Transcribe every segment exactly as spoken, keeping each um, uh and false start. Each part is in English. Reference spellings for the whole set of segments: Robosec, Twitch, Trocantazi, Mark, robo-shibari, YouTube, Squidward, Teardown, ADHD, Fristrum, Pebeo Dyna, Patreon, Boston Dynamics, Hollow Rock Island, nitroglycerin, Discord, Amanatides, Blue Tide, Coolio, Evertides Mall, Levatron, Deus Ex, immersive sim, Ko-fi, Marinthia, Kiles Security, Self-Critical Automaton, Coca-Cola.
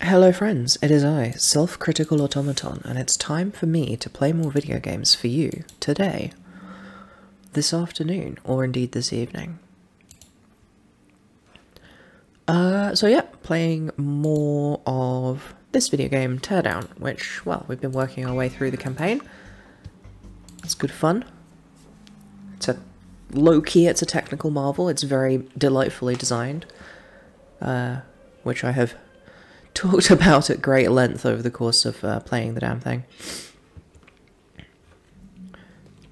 Hello friends, it is I, Self-Critical Automaton, and it's time for me to play more video games for you today, this afternoon, or indeed this evening. Uh, so yeah, playing more of this video game, Teardown, which, well, we've been working our way through the campaign. It's good fun. It's a low-key, it's a technical marvel, it's very delightfully designed, uh, which I have talked about at great length over the course of uh, playing the damn thing.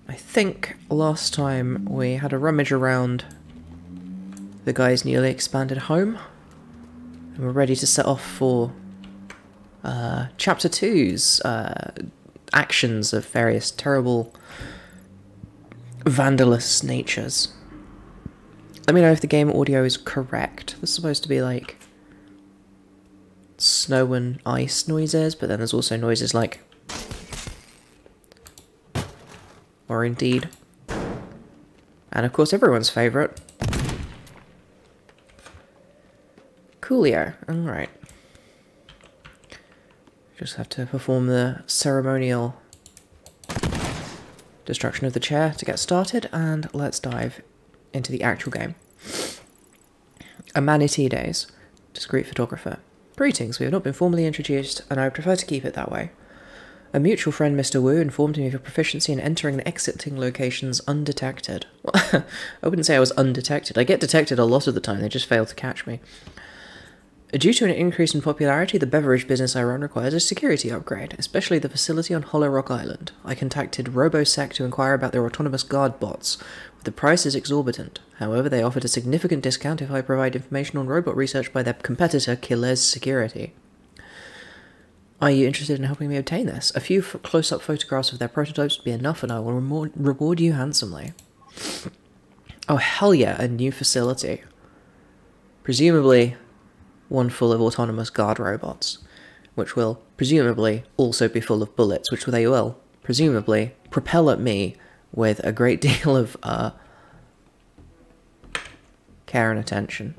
I think last time we had a rummage around the guy's newly expanded home, and we're ready to set off for uh, Chapter two's uh, actions of various terrible vandalous natures. Let me know if the game audio is correct. This is supposed to be like snow and ice noises, but then there's also noises like, or indeed, and of course everyone's favourite, Coolio. Alright, just have to perform the ceremonial destruction of the chair to get started, and let's dive into the actual game. Amanatides, discreet photographer. Greetings, we have not been formally introduced, and I would prefer to keep it that way. A mutual friend, Mister Wu, informed me of your proficiency in entering and exiting locations undetected. Well, I wouldn't say I was undetected. I get detected a lot of the time, they just fail to catch me. Due to an increase in popularity, the beverage business I run requires a security upgrade, especially the facility on Hollow Rock Island. I contacted Robosec to inquire about their autonomous guard bots. The price is exorbitant. However, they offered a significant discount if I provide information on robot research by their competitor, Kiles Security. Are you interested in helping me obtain this? A few close-up photographs of their prototypes would be enough, and I will reward you handsomely. Oh, hell yeah, a new facility. Presumably one full of autonomous guard robots, which will presumably also be full of bullets, which they will presumably propel at me with a great deal of uh, care and attention.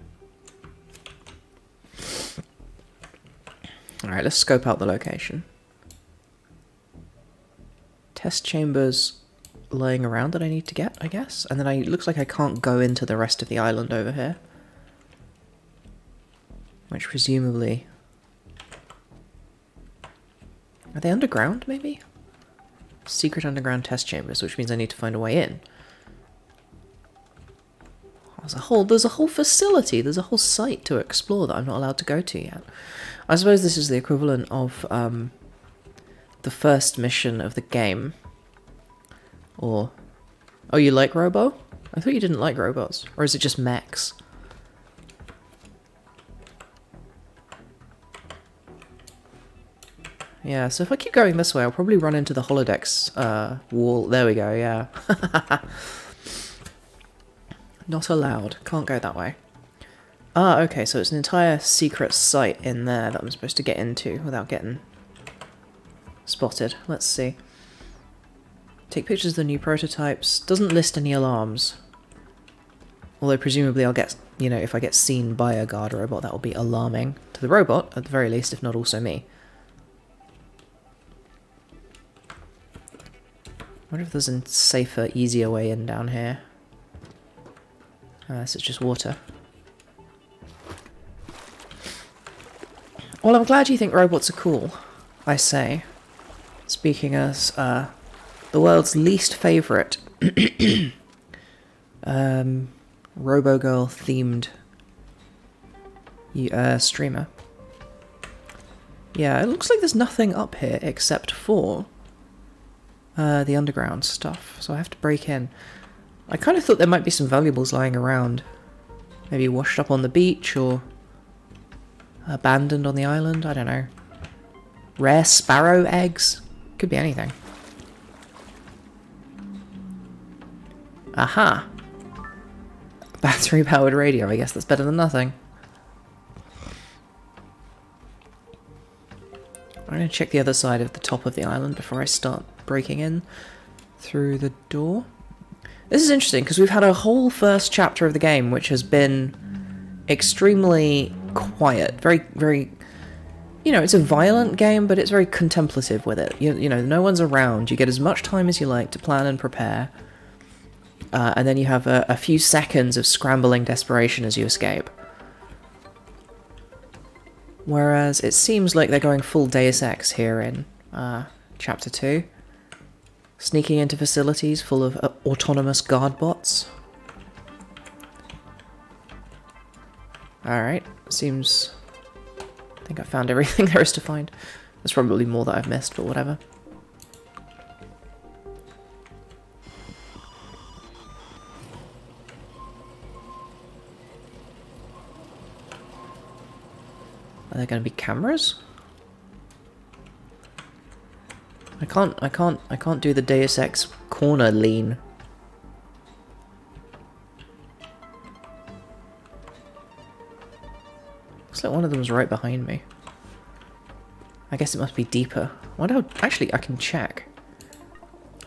Alright, let's scope out the location. Test chambers lying around that I need to get, I guess. And then I, it looks like I can't go into the rest of the island over here, which presumably... Are they underground, maybe? Secret underground test chambers, which means I need to find a way in. There's a whole, there's a whole facility, there's a whole site to explore that I'm not allowed to go to yet. I suppose this is the equivalent of um, the first mission of the game. Or, oh, you like Robo? I thought you didn't like robots. Or is it just mechs? Yeah, so if I keep going this way, I'll probably run into the holodecks uh, wall. There we go, yeah. Not allowed. Can't go that way. Ah, okay, so it's an entire secret site in there that I'm supposed to get into without getting spotted. Let's see. Take pictures of the new prototypes. Doesn't list any alarms. Although presumably I'll get, you know, if I get seen by a guard robot, that will be alarming to the robot, at the very least, if not also me. I wonder if there's a safer, easier way in down here. Uh, this is just water. Well, I'm glad you think robots are cool, I say. Speaking as uh, the world's least favourite um, Robogirl-themed uh, streamer. Yeah, it looks like there's nothing up here except for... Uh, the underground stuff, so I have to break in. I kind of thought there might be some valuables lying around. Maybe washed up on the beach, or abandoned on the island, I don't know. Rare sparrow eggs? Could be anything. Aha! Battery-powered radio, I guess that's better than nothing. I'm going to check the other side of the top of the island before I start breaking in through the door. This is interesting because we've had a whole first chapter of the game which has been extremely quiet, very, very you know, it's a violent game, but it's very contemplative with it. You, you know, no one's around. You get as much time as you like to plan and prepare. Uh, and then you have a, a few seconds of scrambling desperation as you escape. Whereas it seems like they're going full Deus Ex here in uh, Chapter two. Sneaking into facilities full of uh, autonomous guard bots. Alright, seems... I think I found everything there is to find. There's probably more that I've missed, but whatever. Are there going to be cameras? I can't, I can't, I can't do the Deus Ex corner lean. Looks like one of them is right behind me. I guess it must be deeper. I wonder how, actually, I can check.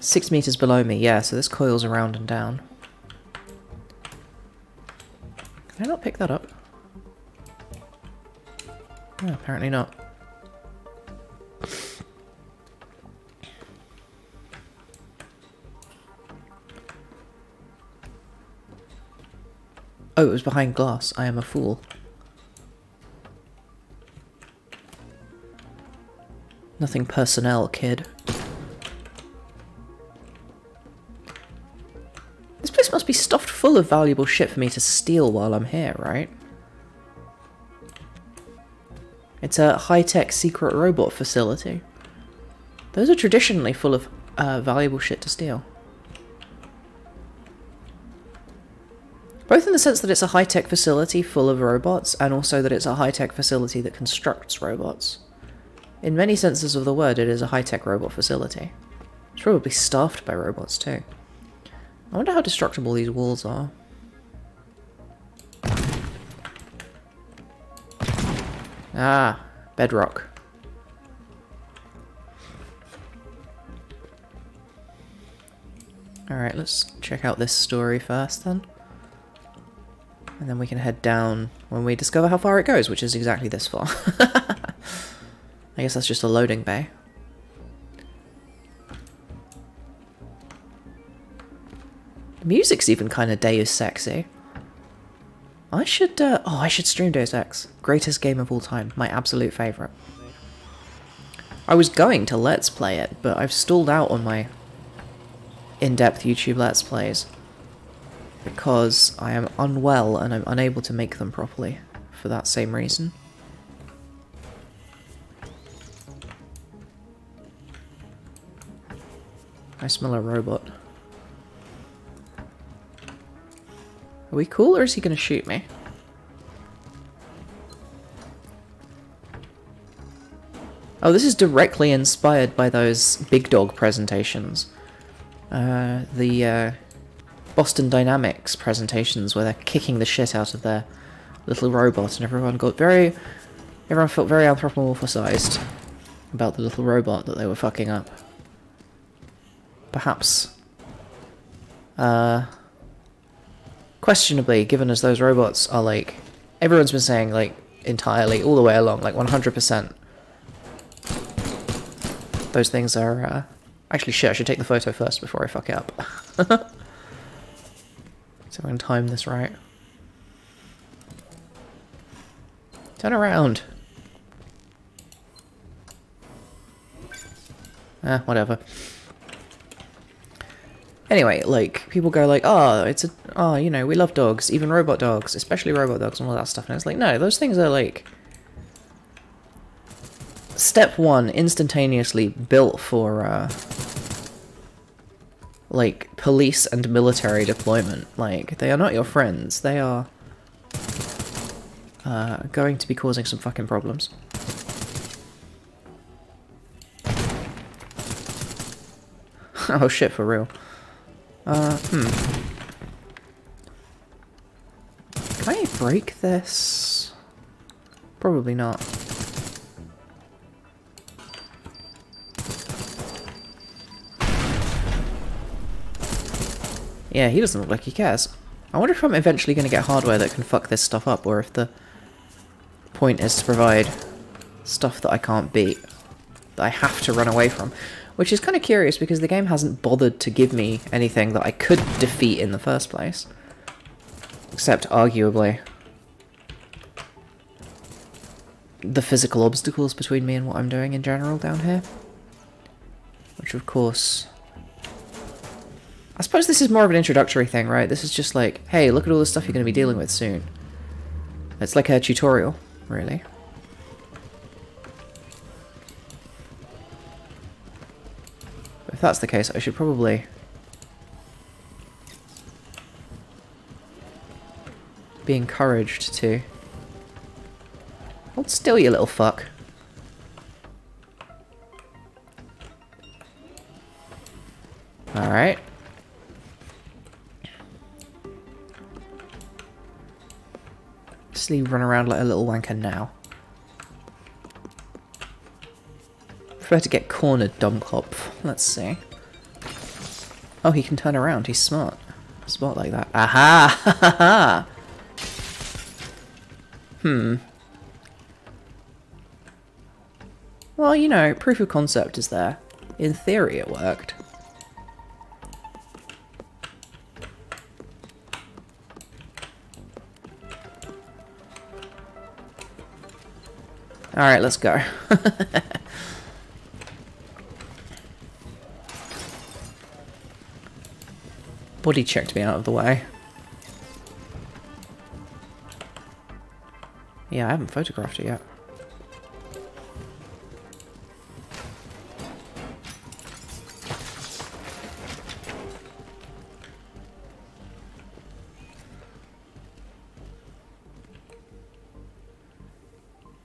Six meters below me, yeah, so this coil's around and down. Can I not pick that up? No, apparently not. Oh, it was behind glass. I am a fool. Nothing personnel, kid. This place must be stuffed full of valuable shit for me to steal while I'm here, right? It's a high-tech secret robot facility. Those are traditionally full of uh, valuable shit to steal. Both in the sense that it's a high-tech facility full of robots, and also that it's a high-tech facility that constructs robots. In many senses of the word, it is a high-tech robot facility. It's probably staffed by robots, too. I wonder how destructible these walls are. Ah, bedrock. Alright, let's check out this story first, then. And then we can head down when we discover how far it goes, which is exactly this far. I guess that's just a loading bay. The music's even kind of Deus Ex-y. I should, uh, oh, I should stream Deus Ex. Greatest game of all time. My absolute favourite. I was going to Let's Play it, but I've stalled out on my in-depth YouTube Let's Plays because I am unwell and I'm unable to make them properly for that same reason. I smell a robot. Are we cool, or is he gonna shoot me? Oh, this is directly inspired by those Big Dog presentations. Uh, the uh, Boston Dynamics presentations where they're kicking the shit out of their little robot, and everyone got very... Everyone felt very anthropomorphized about the little robot that they were fucking up. Perhaps, uh, questionably, given as those robots are, like, everyone's been saying, like, entirely, all the way along, like, one hundred percent. Those things are, uh, actually, shit, I should take the photo first before I fuck it up. So I can time this right. Turn around. Ah, whatever. Anyway, like, people go like, oh, it's a, oh, you know, we love dogs, even robot dogs, especially robot dogs and all that stuff. And it's like, no, those things are, like, step one, instantaneously built for, uh, like, police and military deployment. Like, they are not your friends. They are uh, going to be causing some fucking problems. Oh, shit, for real. Uh, hmm. Can I break this? Probably not. Yeah, he doesn't look like he cares. I wonder if I'm eventually going to get hardware that can fuck this stuff up, or if the point is to provide stuff that I can't beat, that I have to run away from. Which is kind of curious because the game hasn't bothered to give me anything that I could defeat in the first place. Except, arguably, the physical obstacles between me and what I'm doing in general down here. Which, of course... I suppose this is more of an introductory thing, right? This is just like, hey, look at all the stuff you're going to be dealing with soon. It's like a tutorial, really. If that's the case, I should probably... be encouraged to... Hold still, you little fuck. Alright. Obviously run around like a little wanker now. Prefer to get cornered, dumb cop. Let's see. Oh, he can turn around. He's smart. Smart like that. Aha! Ha ha ha! Hmm. Well, you know, proof of concept is there. In theory, it worked. Alright, let's go. Body checked me out of the way. Yeah, I haven't photographed it yet.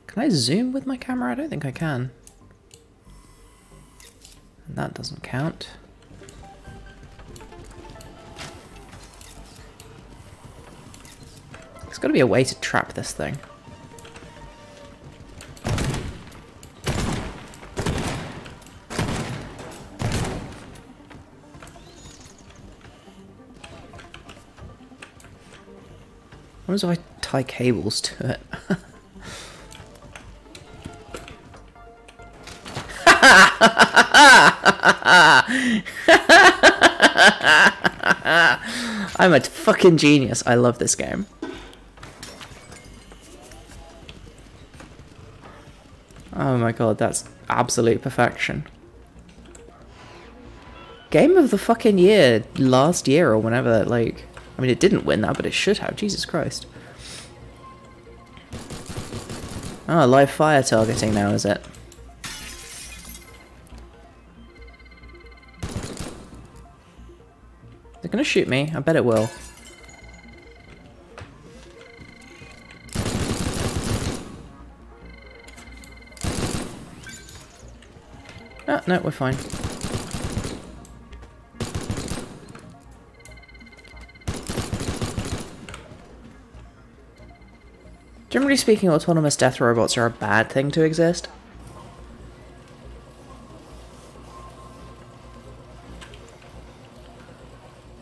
Can I zoom with my camera? I don't think I can. And that doesn't count. There's gotta be a way to trap this thing. What if I tie cables to it? I'm a fucking genius. I love this game. Oh my god, that's absolute perfection. Game of the fucking year last year or whenever, like... I mean, it didn't win that, but it should have. Jesus Christ. Ah, oh, live fire targeting now, is it? Is it gonna shoot me? I bet it will. Ah, no, we're fine. Generally speaking, autonomous death robots are a bad thing to exist.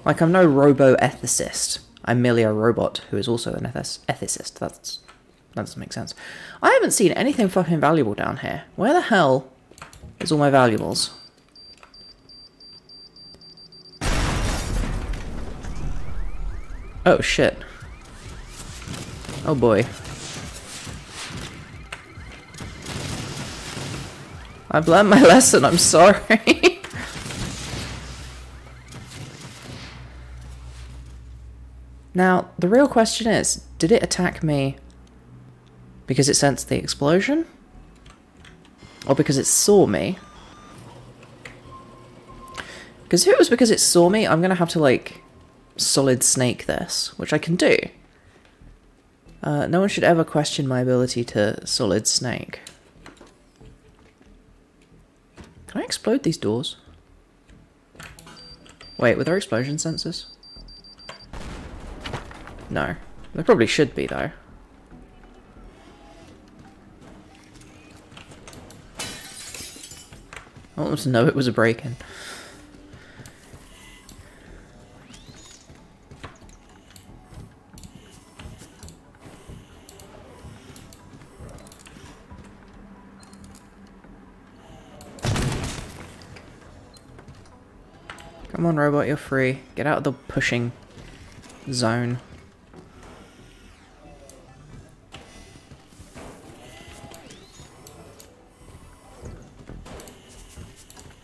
Like, I'm no robo-ethicist. I'm merely a robot who is also an ethicist. That's, that doesn't make sense. I haven't seen anything fucking valuable down here. Where the hell... It's all my valuables. Oh shit. Oh boy. I've learned my lesson, I'm sorry. Now, the real question is, did it attack me because it sensed the explosion? Or because it saw me. Because if it was because it saw me, I'm going to have to, like, solid snake this, which I can do. Uh, no one should ever question my ability to solid snake. Can I explode these doors? Wait, were there explosion sensors? No. There probably should be, though. I want them to know it was a break-in. Come on, robot, you're free. Get out of the pushing zone.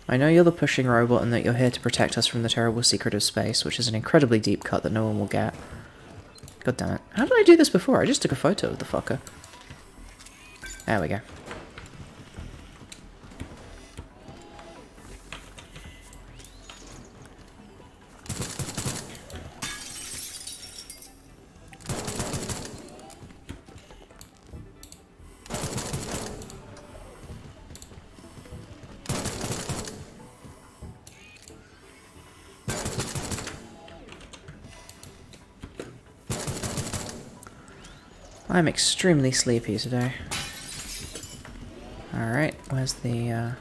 I know you're the pushing robot and that you're here to protect us from the terrible secret of space, which is an incredibly deep cut that no one will get. God damn it. How did I do this before? I just took a photo of the fucker. There we go. I'm extremely sleepy today. Alright, where's the, uh...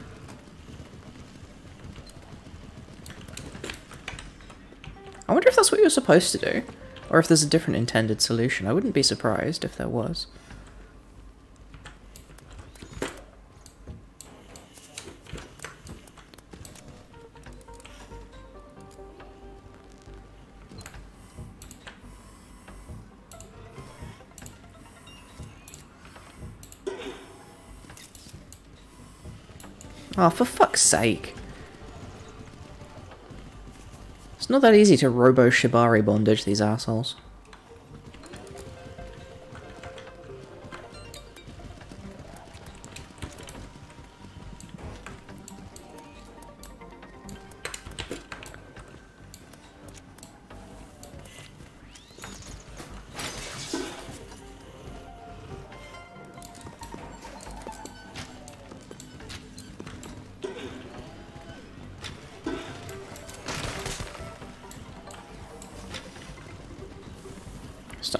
I wonder if that's what you're supposed to do. Or if there's a different intended solution. I wouldn't be surprised if there was. Oh, for fuck's sake. It's not that easy to robo-shibari bondage these assholes.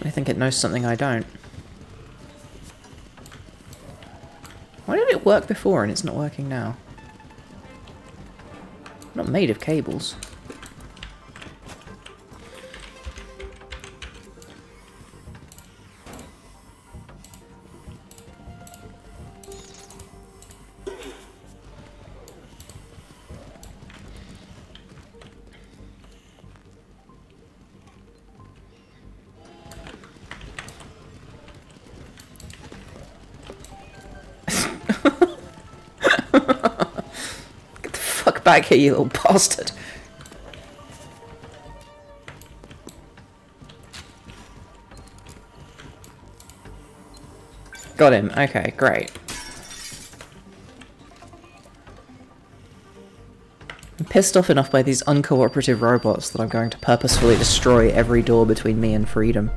I think it knows something I don't. Why did it work before and it's not working now? I'm not made of cables. Back here, you little bastard. Got him. Okay, great. I'm pissed off enough by these uncooperative robots that I'm going to purposefully destroy every door between me and freedom.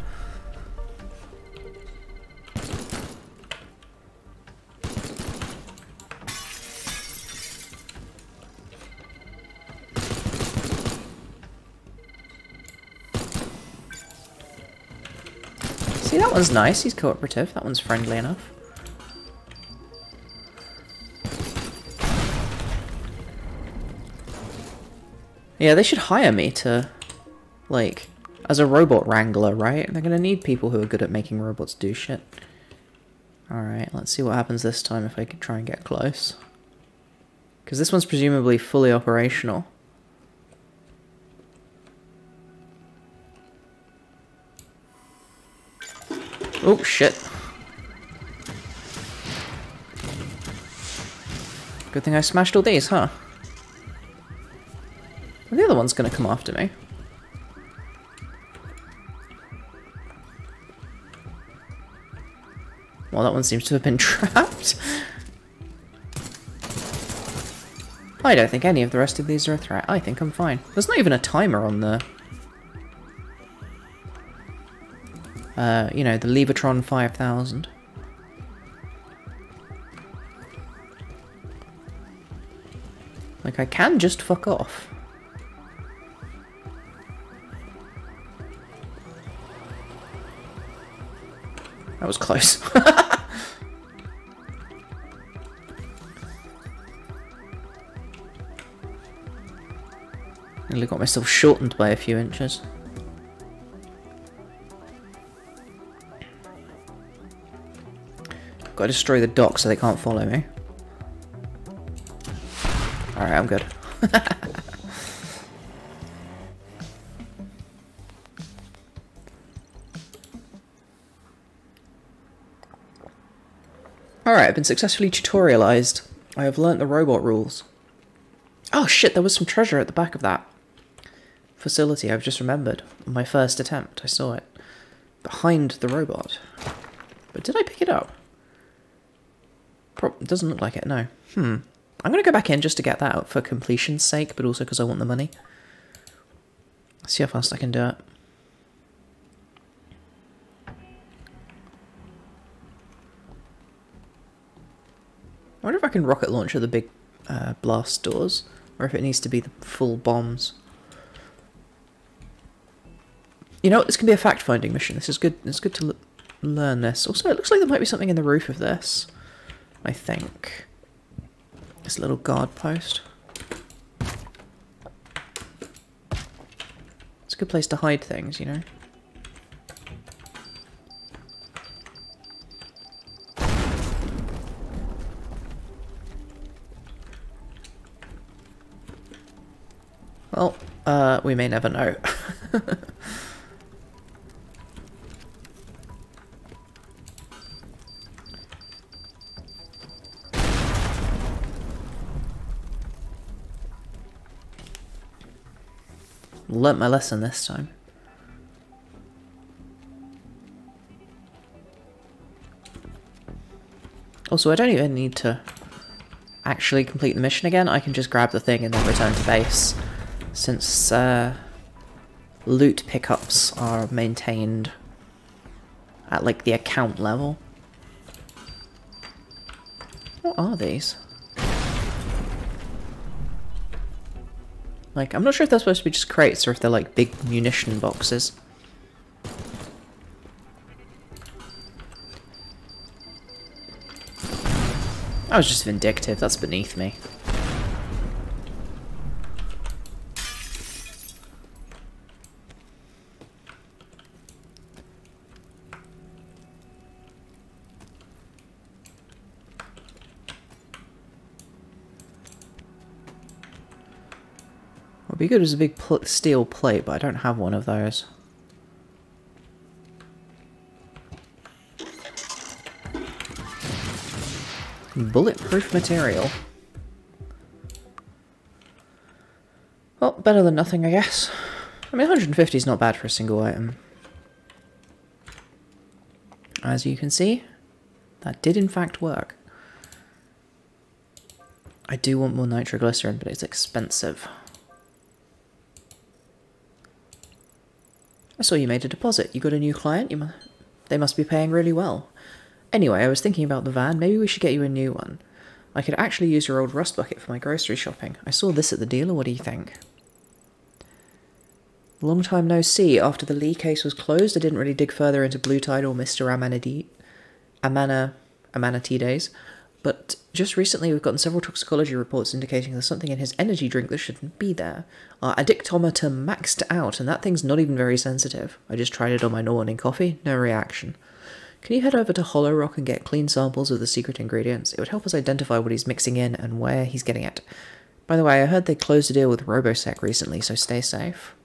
That one's nice, he's cooperative, that one's friendly enough. Yeah, they should hire me to, like, as a robot wrangler, right? They're gonna need people who are good at making robots do shit. Alright, let's see what happens this time if I can try and get close. Because this one's presumably fully operational. Oh, shit. Good thing I smashed all these, huh? Well, the other one's gonna come after me. Well, that one seems to have been trapped. I don't think any of the rest of these are a threat. I think I'm fine. There's not even a timer on the... Uh, you know, the Levatron five thousand. Like, I can just fuck off. That was close. Nearly got myself shortened by a few inches. Gotta destroy the dock so they can't follow me. Alright, I'm good. Alright, I've been successfully tutorialized. I have learnt the robot rules. Oh shit, there was some treasure at the back of that facility, I've just remembered. On my first attempt, I saw it. Behind the robot. But did I pick it up? Pro- doesn't look like it, no. Hmm. I'm going to go back in just to get that out for completion's sake, but also because I want the money. Let's see how fast I can do it. I wonder if I can rocket launcher the big uh, blast doors, or if it needs to be the full bombs. You know what, this can be a fact-finding mission. This is good. It's good to l learn this. Also, it looks like there might be something in the roof of this, I think. This little guard post. It's a good place to hide things, you know. Well, uh, we may never know. Learnt my lesson this time. Also, I don't even need to actually complete the mission again. I can just grab the thing and then return to base, since uh, loot pickups are maintained at like the account level. What are these? Like, I'm not sure if they're supposed to be just crates or if they're like big munition boxes. I was just vindictive, that's beneath me. Be good as a big pl steel plate, but I don't have one of those. Bulletproof material. Well, better than nothing, I guess. I mean, one hundred fifty is not bad for a single item. As you can see, that did in fact work. I do want more nitroglycerin, but it's expensive. I saw you made a deposit. You got a new client? You mu they must be paying really well. Anyway, I was thinking about the van. Maybe we should get you a new one. I could actually use your old rust bucket for my grocery shopping. I saw this at the dealer. What do you think? Long time no see. After the Lee case was closed, I didn't really dig further into Blue Tide or Mister Amanatides. Amana... Amanatides. But just recently we've gotten several toxicology reports indicating there's something in his energy drink that shouldn't be there. Our addictometer maxed out, and that thing's not even very sensitive. I just tried it on my morning coffee, no reaction. Can you head over to Hollow Rock and get clean samples of the secret ingredients? It would help us identify what he's mixing in and where he's getting it. By the way, I heard they closed a deal with Robosec recently, so stay safe.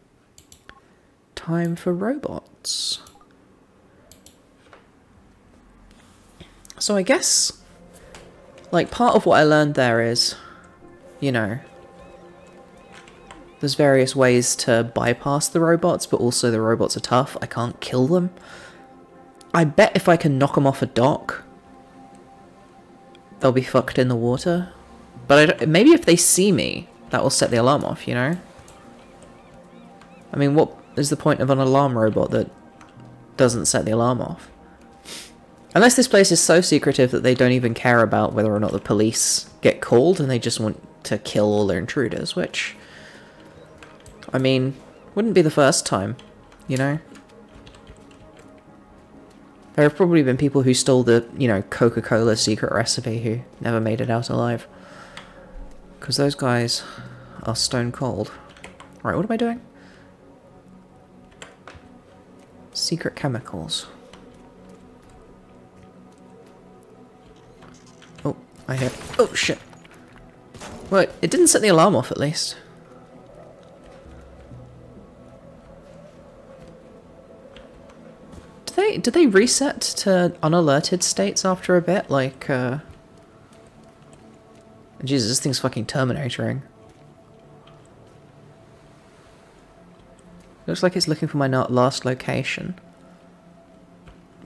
Time for robots. So I guess... like, part of what I learned there is, you know, there's various ways to bypass the robots, but also the robots are tough. I can't kill them. I bet if I can knock them off a dock, they'll be fucked in the water. But I don't, maybe if they see me, that will set the alarm off, you know? I mean, what is the point of an alarm robot that doesn't set the alarm off? Unless this place is so secretive that they don't even care about whether or not the police get called and they just want to kill all their intruders, which, I mean, wouldn't be the first time, you know? There have probably been people who stole the, you know, Coca-Cola secret recipe who never made it out alive. Because those guys are stone cold. Right, what am I doing? Secret chemicals. I hear- oh shit. Well, it didn't set the alarm off at least. Do they they did they reset to unalerted states after a bit? Like, uh... Jesus, this thing's fucking terminatoring. Looks like it's looking for my last location.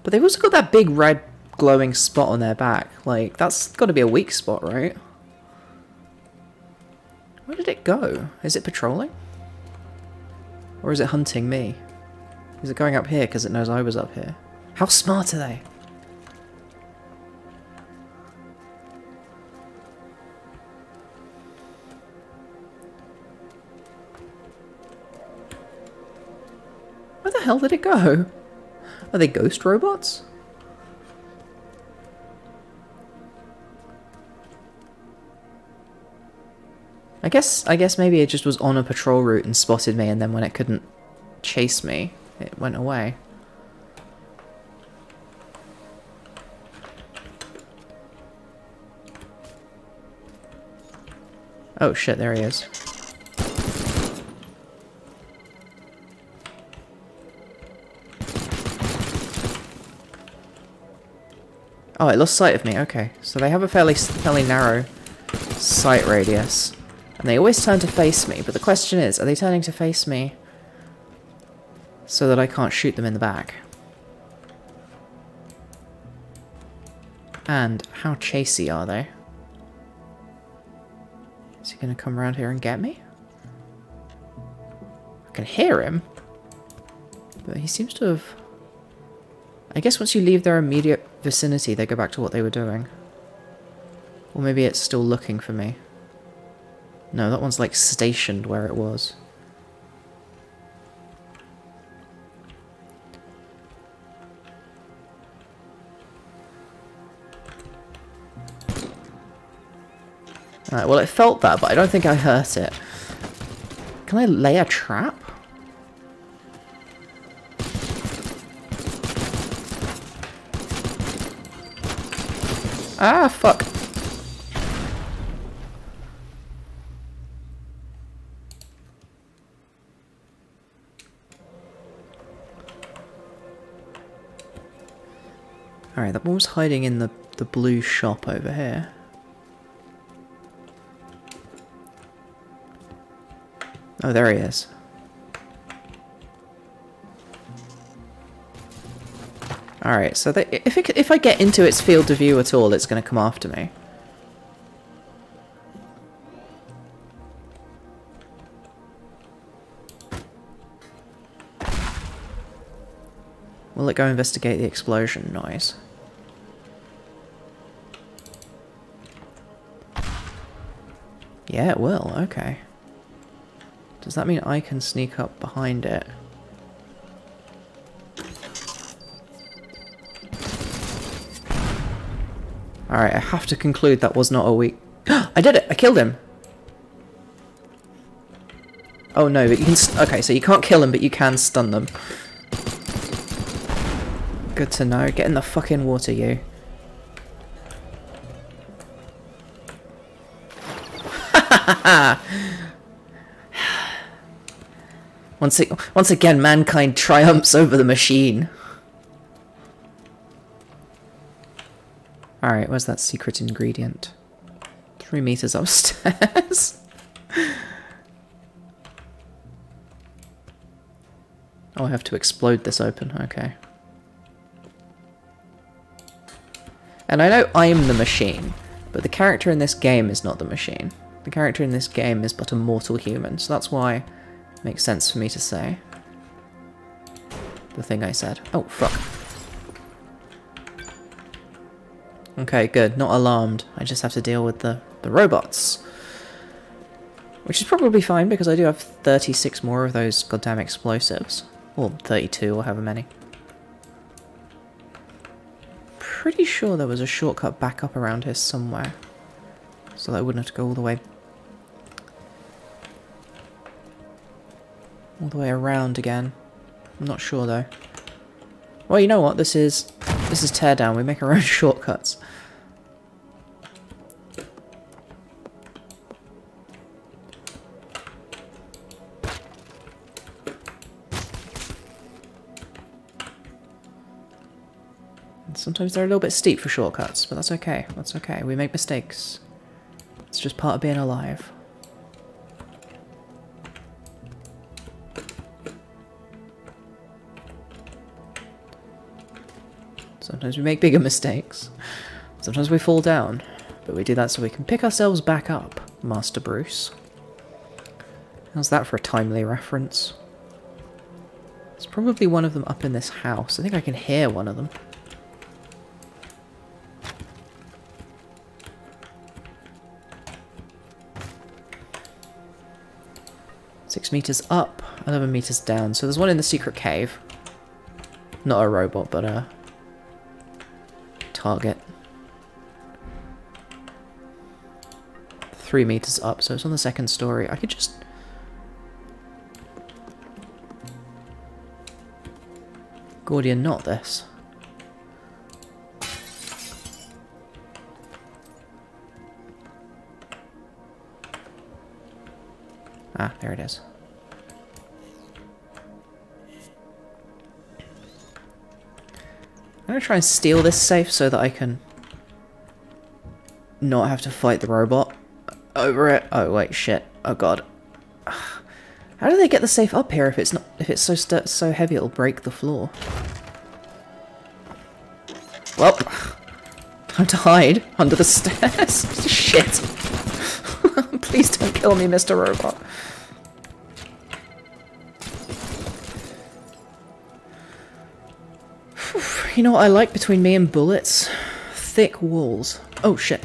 But they've also got that big red glowing spot on their back. Like, that's got to be a weak spot, right? Where did it go? Is it patrolling? Or is it hunting me? Is it going up here because it knows I was up here? How smart are they? Where the hell did it go? Are they ghost robots? I guess I guess maybe it just was on a patrol route and spotted me, and then when it couldn't chase me, it went away. Oh shit, there he is. Oh, it lost sight of me. Okay, so they have a fairly fairly narrow sight radius, and they always turn to face me. But the question is, are they turning to face me so that I can't shoot them in the back? And how chasey are they? Is he gonna come around here and get me? I can hear him, but he seems to have... I guess once you leave their immediate vicinity, they go back to what they were doing. Or maybe it's still looking for me. No, that one's like stationed where it was. Alright, well it felt that, but I don't think I hurt it. Can I lay a trap? Ah, fuck. Alright, that one was hiding in the, the blue shop over here. Oh, there he is. Alright, so that, if, it, if I get into its field of view at all, it's going to come after me. Will it go investigate the explosion noise? Yeah, it will, okay. Does that mean I can sneak up behind it? Alright, I have to conclude that was not a weak... I did it! I killed him! Oh no, but you can... St okay, so you can't kill him, but you can stun them. Good to know. Get in the fucking water, you. Once, once again, mankind triumphs over the machine. Alright, where's that secret ingredient? Three meters upstairs. Oh, I have to explode this open, okay. And I know I'm the machine, but the character in this game is not the machine. The character in this game is but a mortal human, so that's why... Makes sense for me to say the thing I said. Oh, fuck. Okay, good. Not alarmed. I just have to deal with the, the robots. Which is probably fine, because I do have thirty-six more of those goddamn explosives. Or thirty-two, or however many. Pretty sure there was a shortcut back up around here somewhere, so that I wouldn't have to go all the way all the way around again. I'm not sure though. Well, you know what? This is this is Teardown. We make our own shortcuts. And sometimes they're a little bit steep for shortcuts, but that's okay. That's okay. We make mistakes. It's just part of being alive. Sometimes we make bigger mistakes. Sometimes we fall down. But we do that so we can pick ourselves back up, Master Bruce. How's that for a timely reference? There's probably one of them up in this house. I think I can hear one of them. Six meters up, eleven meters down. So there's one in the secret cave. Not a robot, but a target. Three meters up, so it's on the second story. I could just... Gordian knot this. Ah, there it is. I'm gonna try and steal this safe so that I can not have to fight the robot over it. Oh wait, shit. Oh god. How do they get the safe up here if it's not if it's so st so heavy it'll break the floor? Well, time to hide under the stairs. Shit. Please don't kill me, Mister Robot. You know what I like between me and bullets? Thick walls. Oh shit.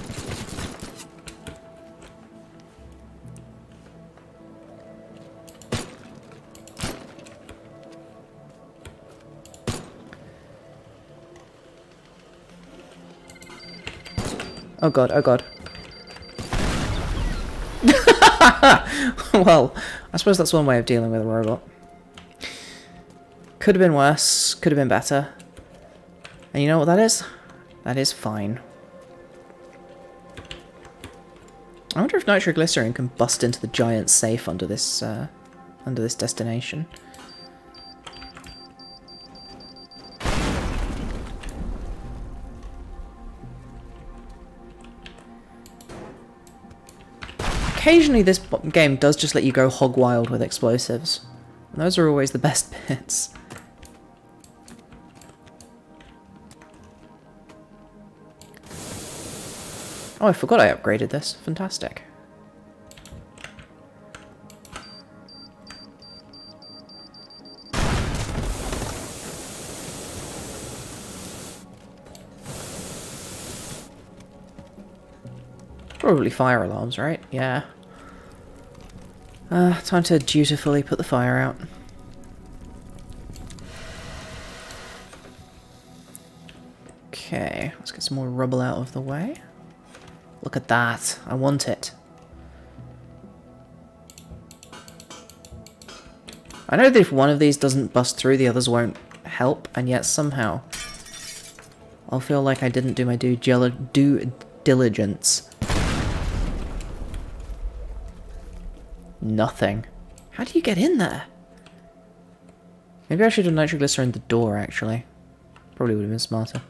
Oh god, oh god. Well, I suppose that's one way of dealing with a robot. Could have been worse, could have been better. And you know what that is? That is fine. I wonder if nitroglycerin can bust into the giant safe under this, uh, under this destination. Occasionally this game does just let you go hog wild with explosives. And those are always the best bits. Oh, I forgot I upgraded this. Fantastic. Probably fire alarms, right? Yeah. Uh, time to dutifully put the fire out. Okay, let's get some more rubble out of the way. Look at that. I want it. I know that if one of these doesn't bust through, the others won't help, and yet somehow I'll feel like I didn't do my due, due diligence. Nothing. How do you get in there? Maybe I should have nitroglycerin the door, actually. Probably would have been smarter.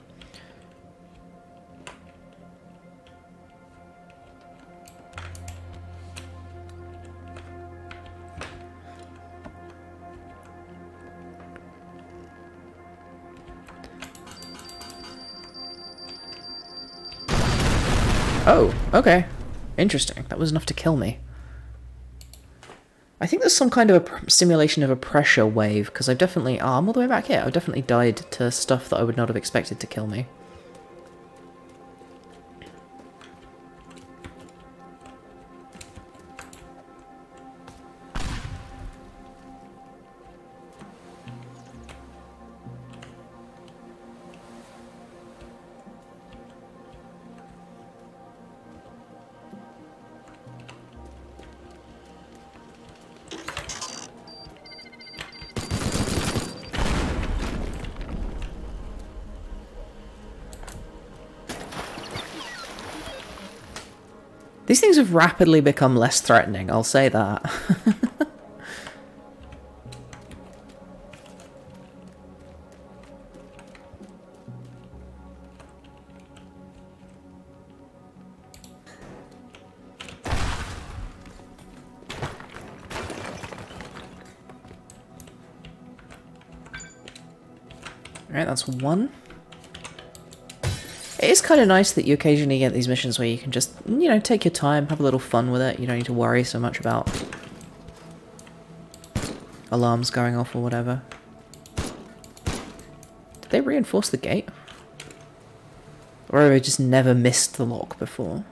Oh, okay. Interesting. That was enough to kill me. I think there's some kind of a simulation of a pressure wave, because I've definitely... Ah, oh, I'm all the way back here. I've definitely died to stuff that I would not have expected to kill me. These things have rapidly become less threatening, I'll say that. Alright, that's one. It is kind of nice that you occasionally get these missions where you can just, you know, take your time, have a little fun with it. You don't need to worry so much about alarms going off or whatever. Did they reinforce the gate? Or have I just never missed the lock before?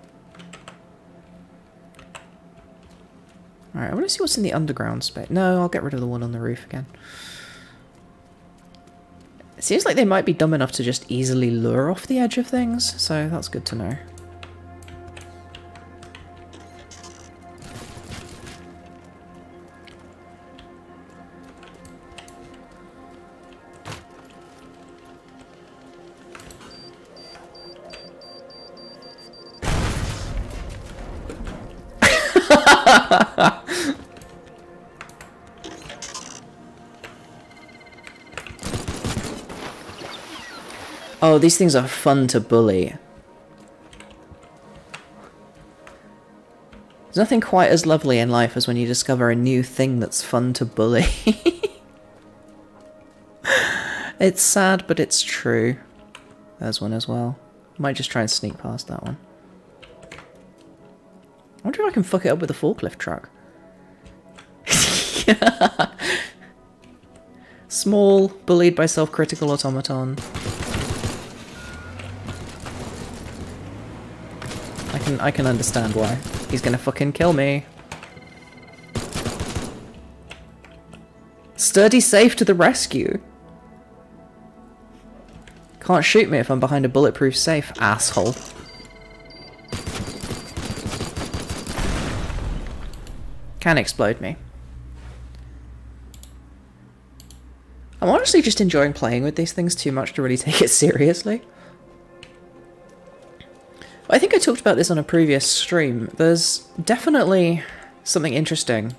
Alright, I want to see what's in the underground space. No, I'll get rid of the one on the roof again. It seems like they might be dumb enough to just easily lure off the edge of things, so that's good to know. Oh, these things are fun to bully. There's nothing quite as lovely in life as when you discover a new thing that's fun to bully. It's sad, but it's true. There's one as well. Might just try and sneak past that one. I wonder if I can fuck it up with a forklift truck. Small, bullied by self-critical automaton. I can I can understand why. He's gonna fucking kill me. Sturdy safe to the rescue. Can't shoot me if I'm behind a bulletproof safe, asshole. Can explode me. I'm honestly just enjoying playing with these things too much to really take it seriously. I think I talked about this on a previous stream. There's definitely something interesting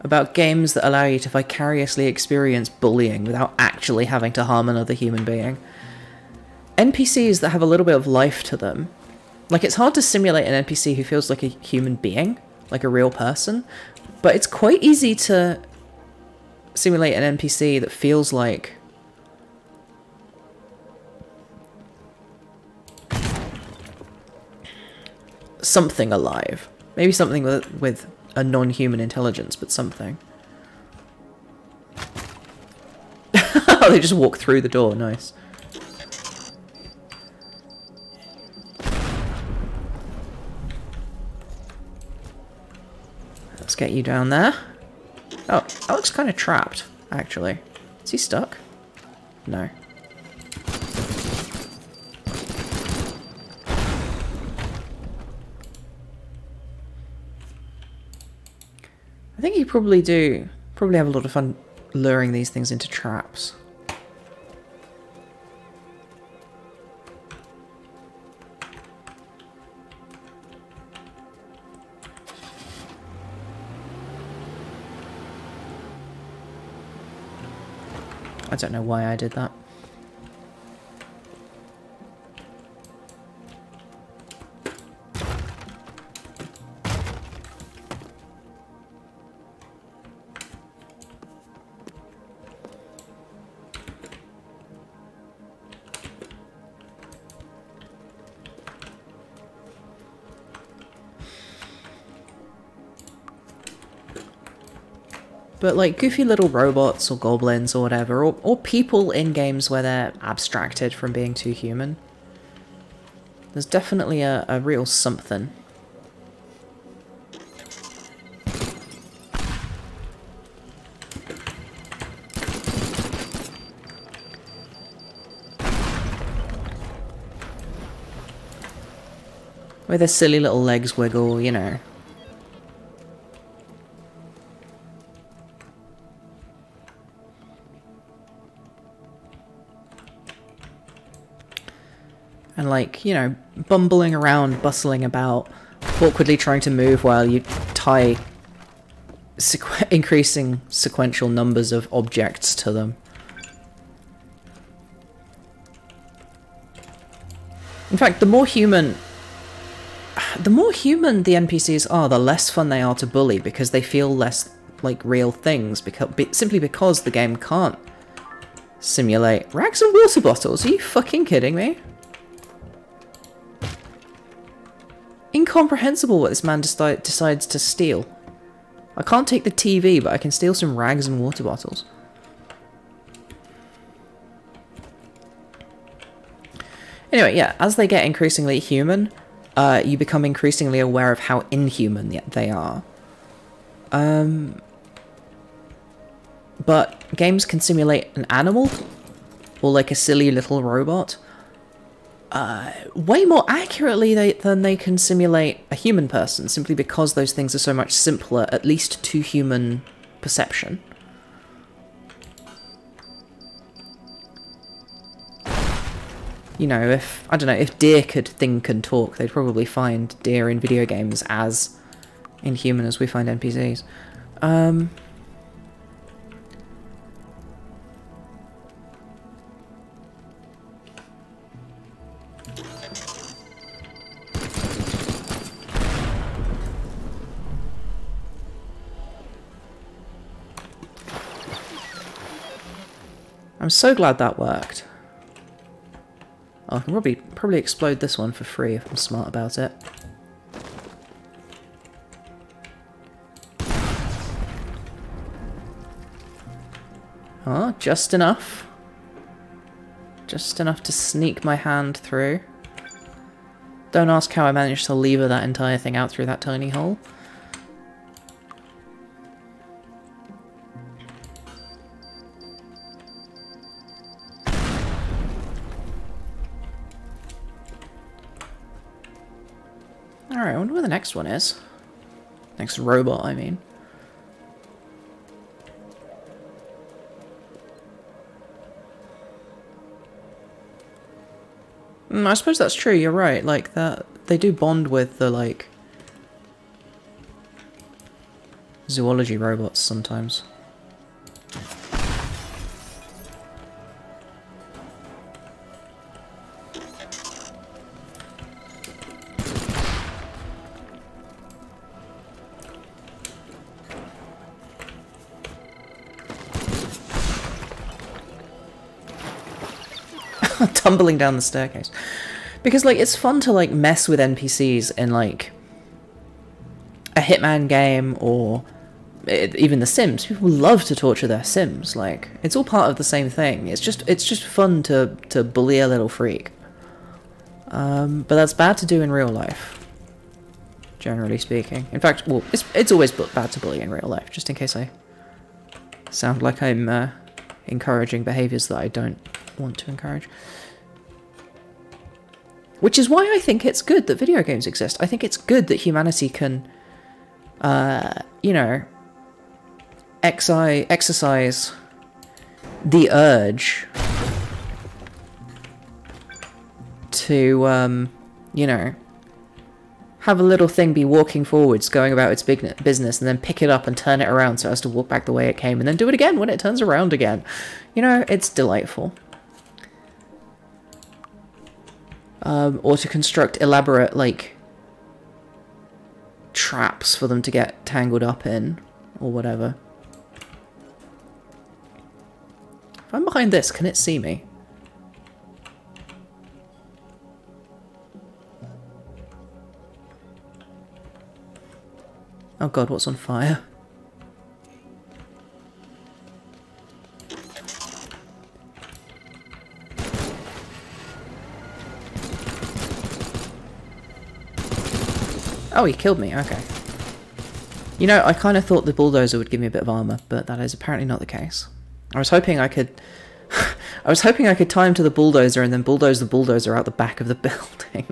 about games that allow you to vicariously experience bullying without actually having to harm another human being. N P Cs that have a little bit of life to them. Like, it's hard to simulate an N P C who feels like a human being, like a real person, but it's quite easy to simulate an N P C that feels like something alive. Maybe something with, with a non-human intelligence, but something. They just walk through the door, nice. Let's get you down there. Oh, that looks kind of trapped, actually. Is he stuck? No. I think you probably do, probably have a lot of fun luring these things into traps. I don't know why I did that. But like goofy little robots or goblins or whatever, or, or people in games where they're abstracted from being too human. There's definitely a, a real something. Where their silly little legs wiggle, you know. And like, you know, bumbling around, bustling about, awkwardly trying to move while you tie sequ increasing sequential numbers of objects to them. In fact, the more human, the more human the N P Cs are, the less fun they are to bully because they feel less like real things, because, simply because the game can't Simulate. Rags and water bottles? Are you fucking kidding me? Incomprehensible what this man deci decides to steal. I can't take the T V, but I can steal some rags and water bottles. Anyway, yeah, as they get increasingly human, uh, you become increasingly aware of how inhuman they are. Um, but games can simulate an animal, or like a silly little robot, uh, way more accurately they, than they can simulate a human person, simply because those things are so much simpler, at least to human perception. You know, if, I don't know, if deer could think and talk, they'd probably find deer in video games as inhuman as we find N P Cs. Um, I'm so glad that worked. Oh, I can probably, probably explode this one for free if I'm smart about it. Ah, oh, just enough. Just enough to sneak my hand through. Don't ask how I managed to lever that entire thing out through that tiny hole. Alright, I wonder where the next one is. Next robot, I mean. Mm, I suppose that's true, you're right, like, that they do bond with the, like, zoology robots sometimes. Tumbling down the staircase. Because, like, it's fun to, like, mess with N P Cs in, like, a Hitman game or it, even The Sims. People love to torture their Sims. Like, it's all part of the same thing. It's just it's just fun to, to bully a little freak. Um, but that's bad to do in real life, generally speaking. In fact, well, it's, it's always bad to bully in real life, just in case I sound like I'm uh, encouraging behaviors that I don't want to encourage. Which is why I think it's good that video games exist. I think it's good that humanity can, uh, you know, exi exercise the urge to, um, you know, have a little thing be walking forwards, going about its big business, and then pick it up and turn it around so as to walk back the way it came, and then do it again when it turns around again. You know, it's delightful. Um, or to construct elaborate, like, traps for them to get tangled up in, or whatever. If I'm behind this, can it see me? Oh god, what's on fire? Oh, he killed me, okay. You know, I kind of thought the bulldozer would give me a bit of armor, but that is apparently not the case. I was hoping I could... I was hoping I could tie him to the bulldozer and then bulldoze the bulldozer out the back of the building.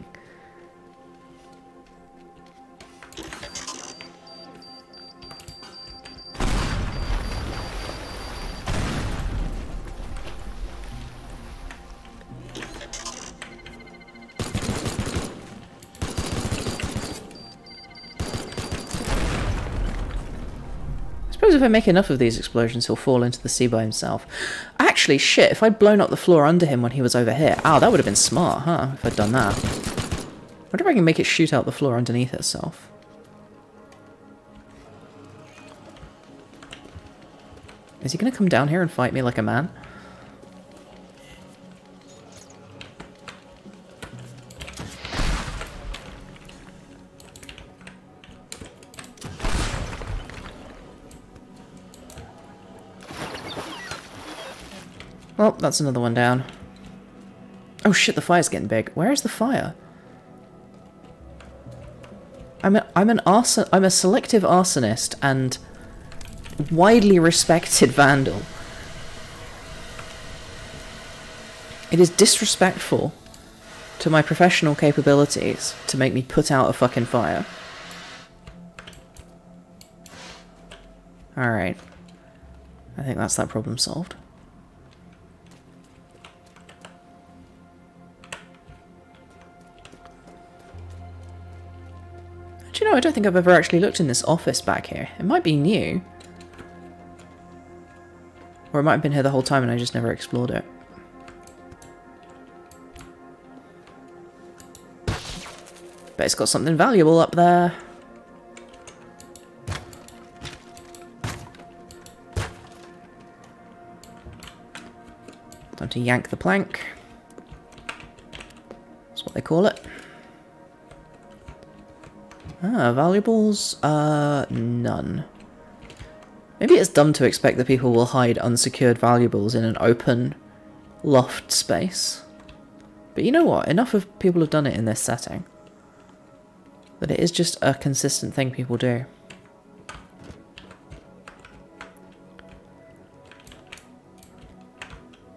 If I make enough of these explosions, he'll fall into the sea by himself. Actually, shit, if I'd blown up the floor under him when he was over here, ah, oh, that would have been smart, huh, if I'd done that. I wonder if I can make it shoot out the floor underneath itself. Is he going to come down here and fight me like a man? Oh, that's another one down. Oh shit, the fire's getting big. Where is the fire? I'm a, I'm an arson- I'm a selective arsonist and widely respected vandal. It is disrespectful to my professional capabilities to make me put out a fucking fire. Alright. I think that's that problem solved. Do you know, I don't think I've ever actually looked in this office back here. It might be new. Or it might have been here the whole time and I just never explored it. Bet it's got something valuable up there. Time to yank the plank. That's what they call it. Ah, valuables? Uh, none. Maybe it's dumb to expect that people will hide unsecured valuables in an open loft space. But you know what? Enough of people have done it in this setting. That it is just a consistent thing people do.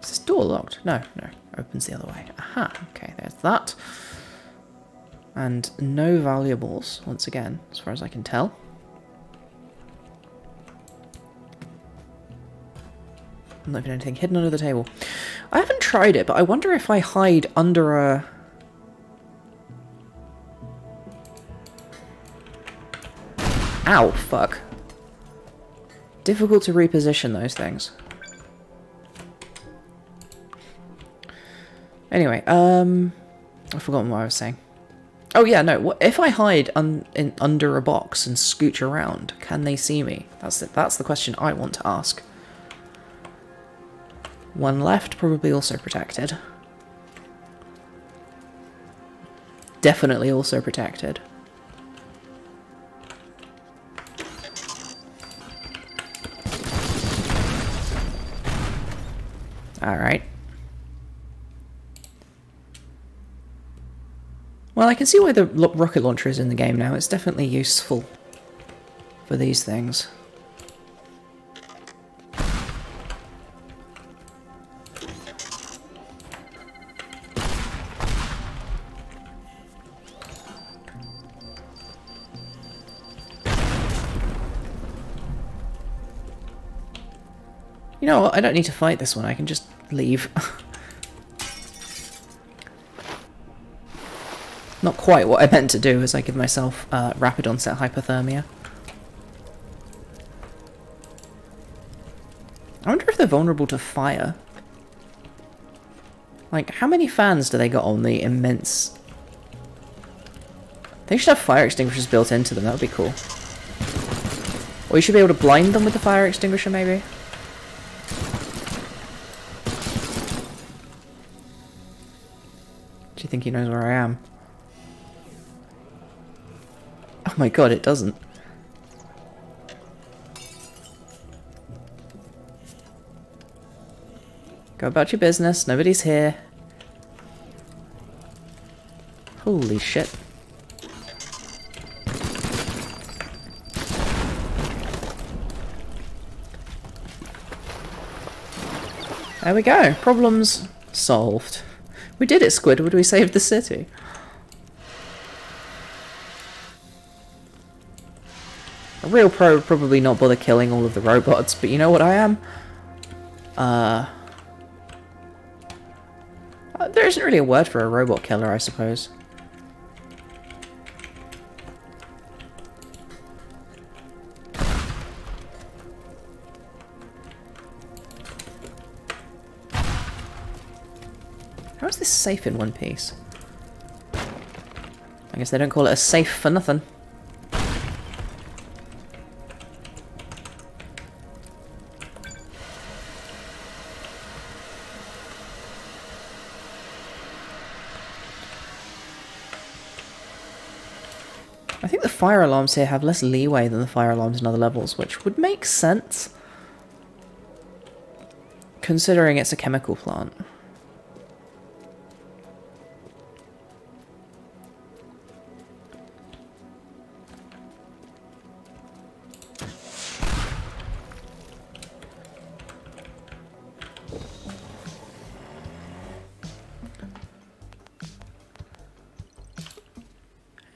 Is this door locked? No, no. Opens the other way. Aha, okay, there's that. And no valuables, once again, as far as I can tell. Not even anything hidden under the table. I haven't tried it, but I wonder if I hide under a... Ow, fuck. Difficult to reposition those things. Anyway, um... I've forgotten what I was saying. Oh yeah, no. If I hide un in under a box and scooch around, can they see me? That's it. That's the question I want to ask. One left, probably also protected. Definitely also protected. All right. Well, I can see why the rocket launcher is in the game now. It's definitely useful for these things. You know what? I don't need to fight this one. I can just leave. Not quite what I meant to do as I give myself uh, rapid onset hypothermia. I wonder if they're vulnerable to fire. Like, how many fans do they got on the immense... They should have fire extinguishers built into them, that would be cool. Or you should be able to blind them with the fire extinguisher, maybe? Do you think he knows where I am? Oh my god, it doesn't. Go about your business, nobody's here. Holy shit. There we go, problems solved. We did it, Squidward, we saved the city. A real pro would probably not bother killing all of the robots, but you know what I am? Uh, there isn't really a word for a robot killer, I suppose. How is this safe in one piece? I guess they don't call it a safe for nothing. Fire alarms here have less leeway than the fire alarms in other levels, which would make sense. considering it's a chemical plant.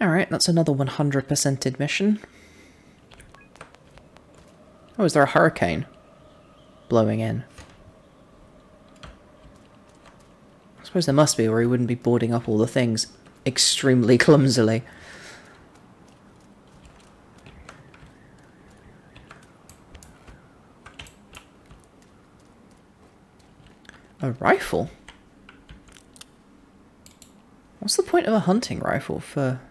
Alright, that's another one hundred percent admission. Oh, is there a hurricane blowing in? I suppose there must be, or he wouldn't be boarding up all the things extremely clumsily. A rifle? What's the point of a hunting rifle for...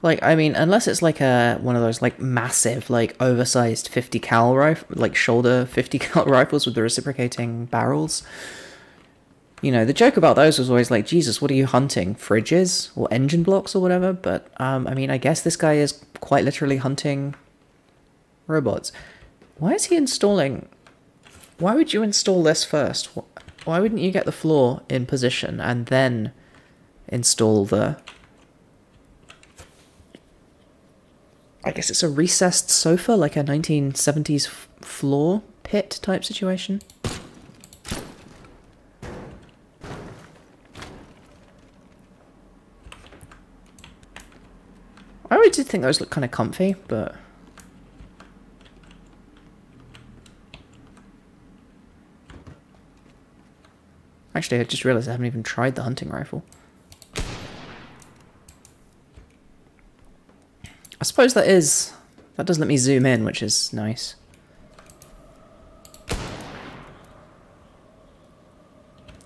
Like, I mean, unless it's like a one of those like massive, like oversized fifty cal rifle, like shoulder fifty cal rifles with the reciprocating barrels. You know, the joke about those was always like, Jesus, what are you hunting? Fridges or engine blocks or whatever. But um, I mean, I guess this guy is quite literally hunting robots. Why is he installing? Why would you install this first? Why wouldn't you get the floor in position and then install the? I guess it's a recessed sofa, like a nineteen seventies floor pit type situation. I always did think those look kind of comfy, but... Actually, I just realized I haven't even tried the hunting rifle. I suppose that is... That does let me zoom in, which is nice.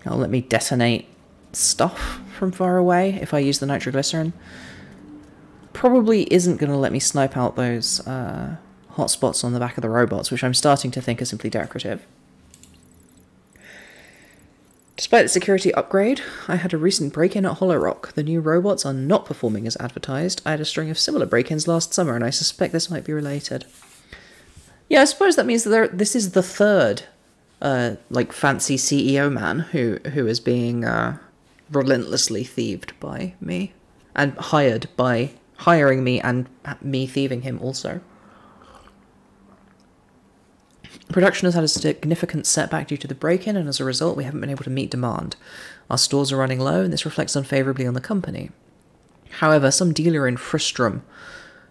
That'll let me detonate stuff from far away if I use the nitroglycerin. Probably isn't going to let me snipe out those uh, hot spots on the back of the robots, which I'm starting to think are simply decorative. Despite the security upgrade, I had a recent break-in at Hollow Rock. The new robots are not performing as advertised. I had a string of similar break-ins last summer, and I suspect this might be related. Yeah, I suppose that means that there, this is the third, uh, like, fancy C E O man who, who is being uh, relentlessly thieved by me. And hired by hiring me and me thieving him also. Production has had a significant setback due to the break-in, and as a result, we haven't been able to meet demand. Our stores are running low, and this reflects unfavorably on the company. However, some dealer in Fristrum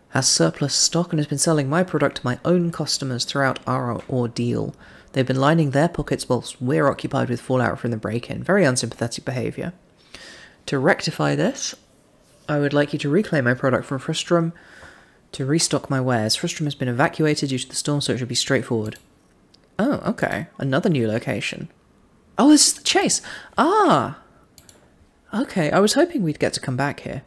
has surplus stock and has been selling my product to my own customers throughout our ordeal. They've been lining their pockets whilst we're occupied with fallout from the break-in. Very unsympathetic behaviour. To rectify this, I would like you to reclaim my product from Fristrum to restock my wares. Fristrum has been evacuated due to the storm, so it should be straightforward. Oh, okay. Another new location. Oh, this is the chase. Ah! Okay, I was hoping we'd get to come back here.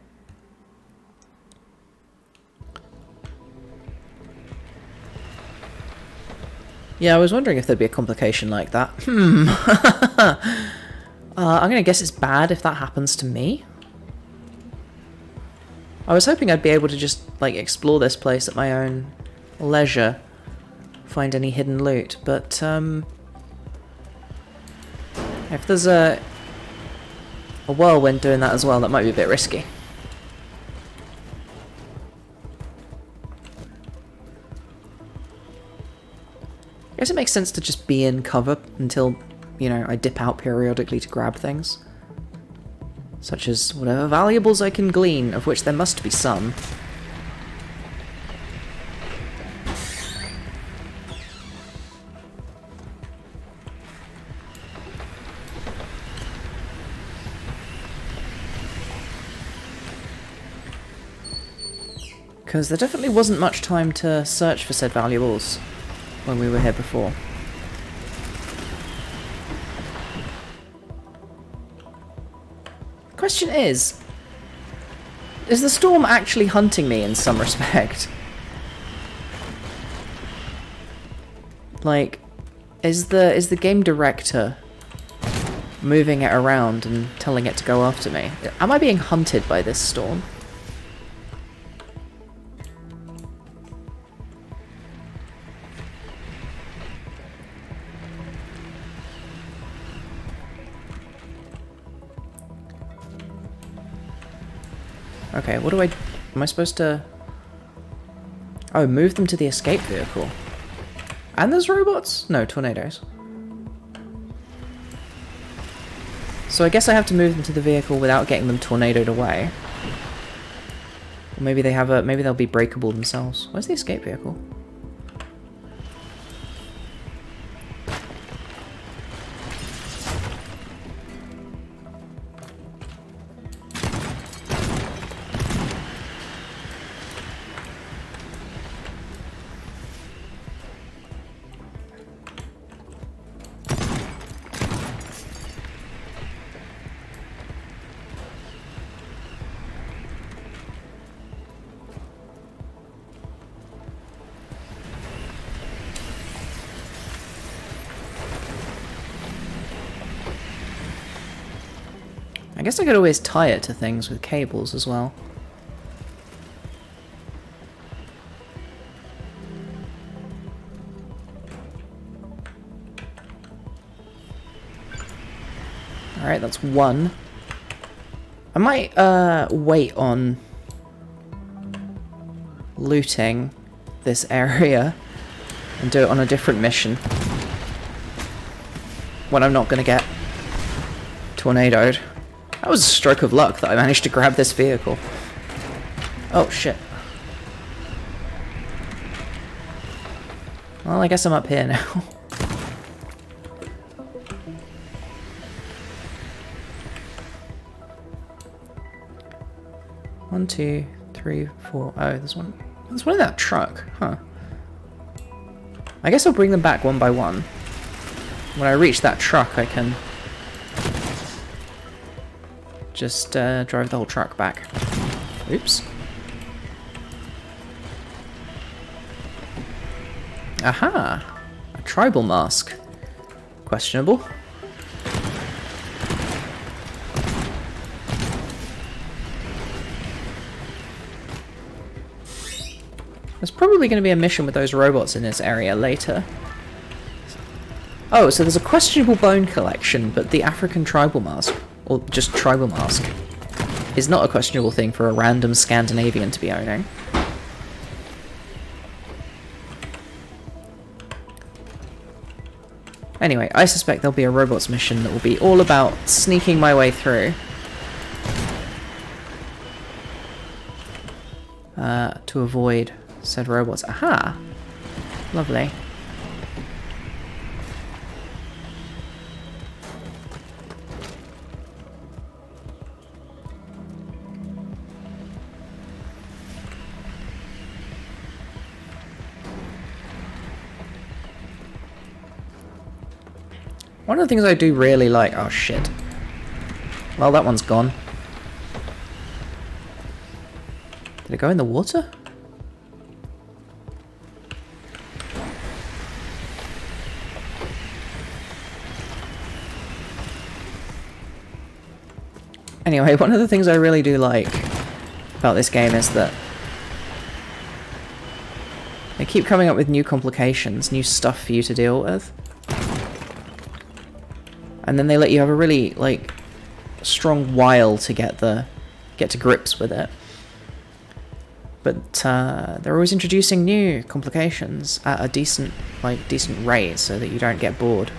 Yeah, I was wondering if there'd be a complication like that. Hmm. uh, I'm going to guess it's bad if that happens to me. I was hoping I'd be able to just, like, explore this place at my own leisure. Find any hidden loot, but um, if there's a, a whirlwind doing that as well, that might be a bit risky. I guess it makes sense to just be in cover until, you know, I dip out periodically to grab things, such as whatever valuables I can glean, of which there must be some. Because there definitely wasn't much time to search for said valuables when we were here before. The question is, is the storm actually hunting me in some respect? Like, is the is the game director moving it around and telling it to go after me? Am I being hunted by this storm? Okay, what do I... Am I supposed to... Oh, move them to the escape vehicle. And there's robots? No, tornadoes. So I guess I have to move them to the vehicle without getting them tornadoed away. Or maybe they have a... Maybe they'll be breakable themselves. Where's the escape vehicle? I guess I could always tie it to things with cables as well. Alright, that's one. I might uh, wait on looting this area and do it on a different mission when I'm not going to get tornadoed. That was a stroke of luck that I managed to grab this vehicle. Oh, shit. Well, I guess I'm up here now. One, two, three, four. Oh, there's one. There's one in that truck. Huh. I guess I'll bring them back one by one. When I reach that truck, I can... Just uh, drive the whole truck back. Oops. Aha! A tribal mask. Questionable. There's probably going to be a mission with those robots in this area later. Oh, so there's a questionable bone collection, but the African tribal mask. Or just tribal mask is not a questionable thing for a random Scandinavian to be owning. Anyway, I suspect there'll be a robots mission that will be all about sneaking my way through uh, to avoid said robots. Aha! Lovely. One of the things I do really like... Oh, shit. Well, that one's gone. Did it go in the water? Anyway, one of the things I really do like about this game is that they keep coming up with new complications, new stuff for you to deal with. And then they let you have a really, like, strong while to get the get to grips with it. But uh, they're always introducing new complications at a decent, like, decent rate so that you don't get bored.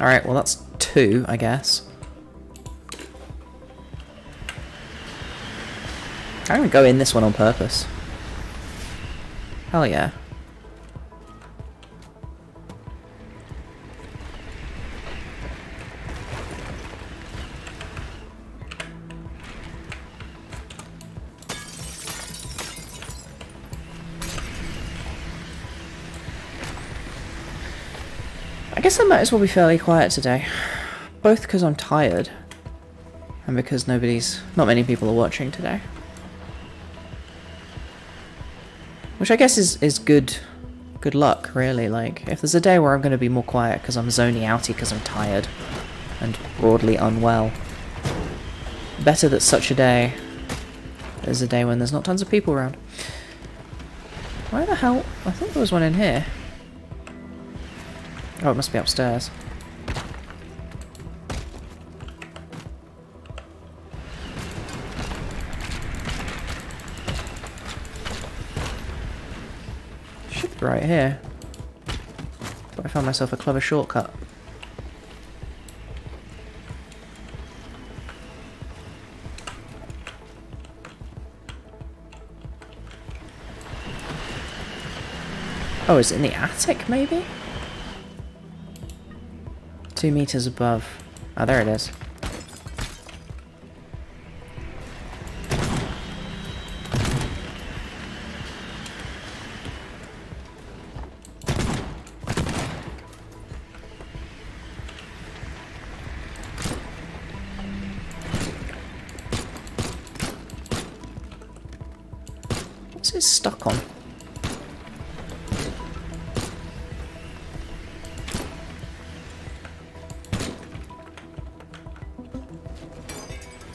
Alright, well that's two, I guess. I'm gonna go in this one on purpose. Hell yeah. I guess I might as well be fairly quiet today, both because I'm tired and because nobody's, not many people are watching today. Which I guess is, is good, good luck, really. Like, if there's a day where I'm going to be more quiet because I'm zoning outy because I'm tired and broadly unwell, better that such a day is a day when there's not tons of people around. Where the hell? I think there was one in here. Oh, it must be upstairs. Should be right here. But I found myself a clever shortcut. Oh, is it in the attic, maybe? Two meters above. Oh, there it is. What's it stuck on?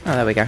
Oh, there we go.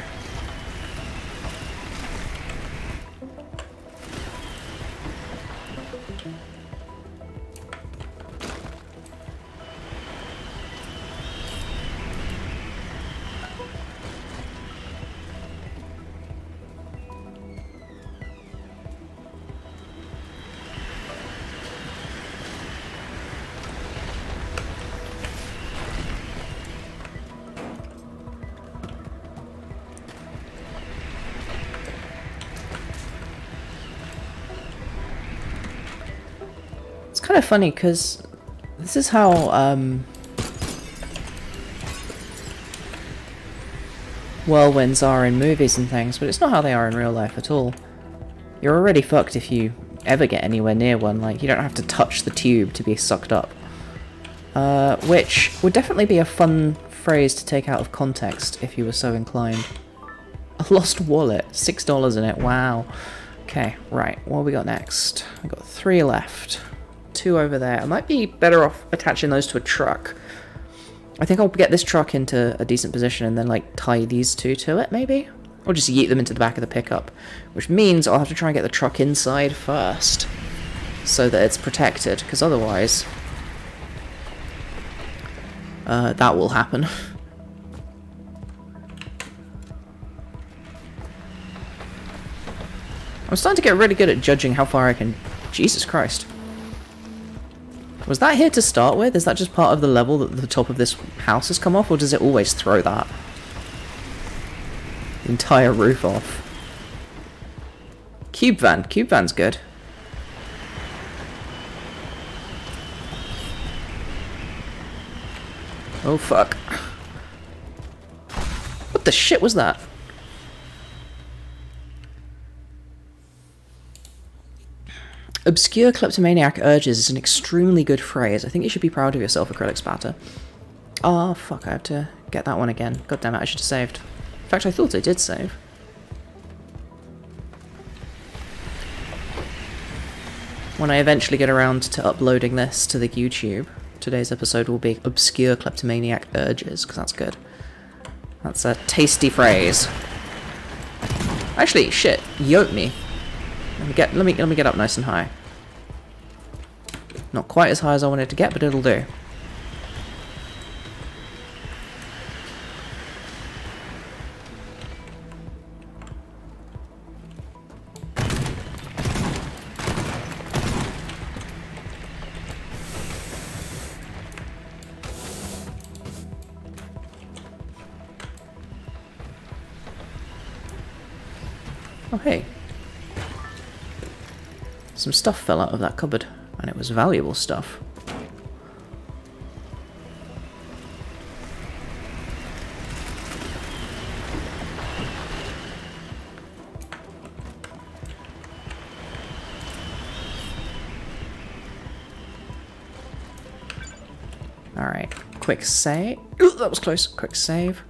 Kind of funny because this is how um, whirlwinds are in movies and things, but it's not how they are in real life at all. You're already fucked if you ever get anywhere near one. Like, you don't have to touch the tube to be sucked up, uh, which would definitely be a fun phrase to take out of context if you were so inclined. A lost wallet, six dollars in it. Wow. Okay, right. What have we got next? I've got three left. Two over there. I might be better off attaching those to a truck. I think I'll get this truck into a decent position and then like tie these two to it, maybe? Or just yeet them into the back of the pickup. Which means I'll have to try and get the truck inside first so that it's protected, because otherwise uh, that will happen. I'm starting to get really good at judging how far I can... Jesus Christ. Was that here to start with? Is that just part of the level that the top of this house has come off, or does it always throw that? The entire roof off. Cube van. Cube van's good. Oh fuck. What the shit was that? Obscure kleptomaniac urges is an extremely good phrase. I think you should be proud of yourself, acrylic spatter. Ah, oh, fuck, I have to get that one again. God damn it, I should have saved. In fact, I thought I did save. When I eventually get around to uploading this to the YouTube, today's episode will be obscure kleptomaniac urges, because that's good. That's a tasty phrase. Actually, shit, yoke me. Let me get let me let me get up nice and high. Not quite as high as I wanted to get, but it'll do. Oh hey. Some stuff fell out of that cupboard, and it was valuable stuff. Alright, quick save. Ooh, that was close. Quick save.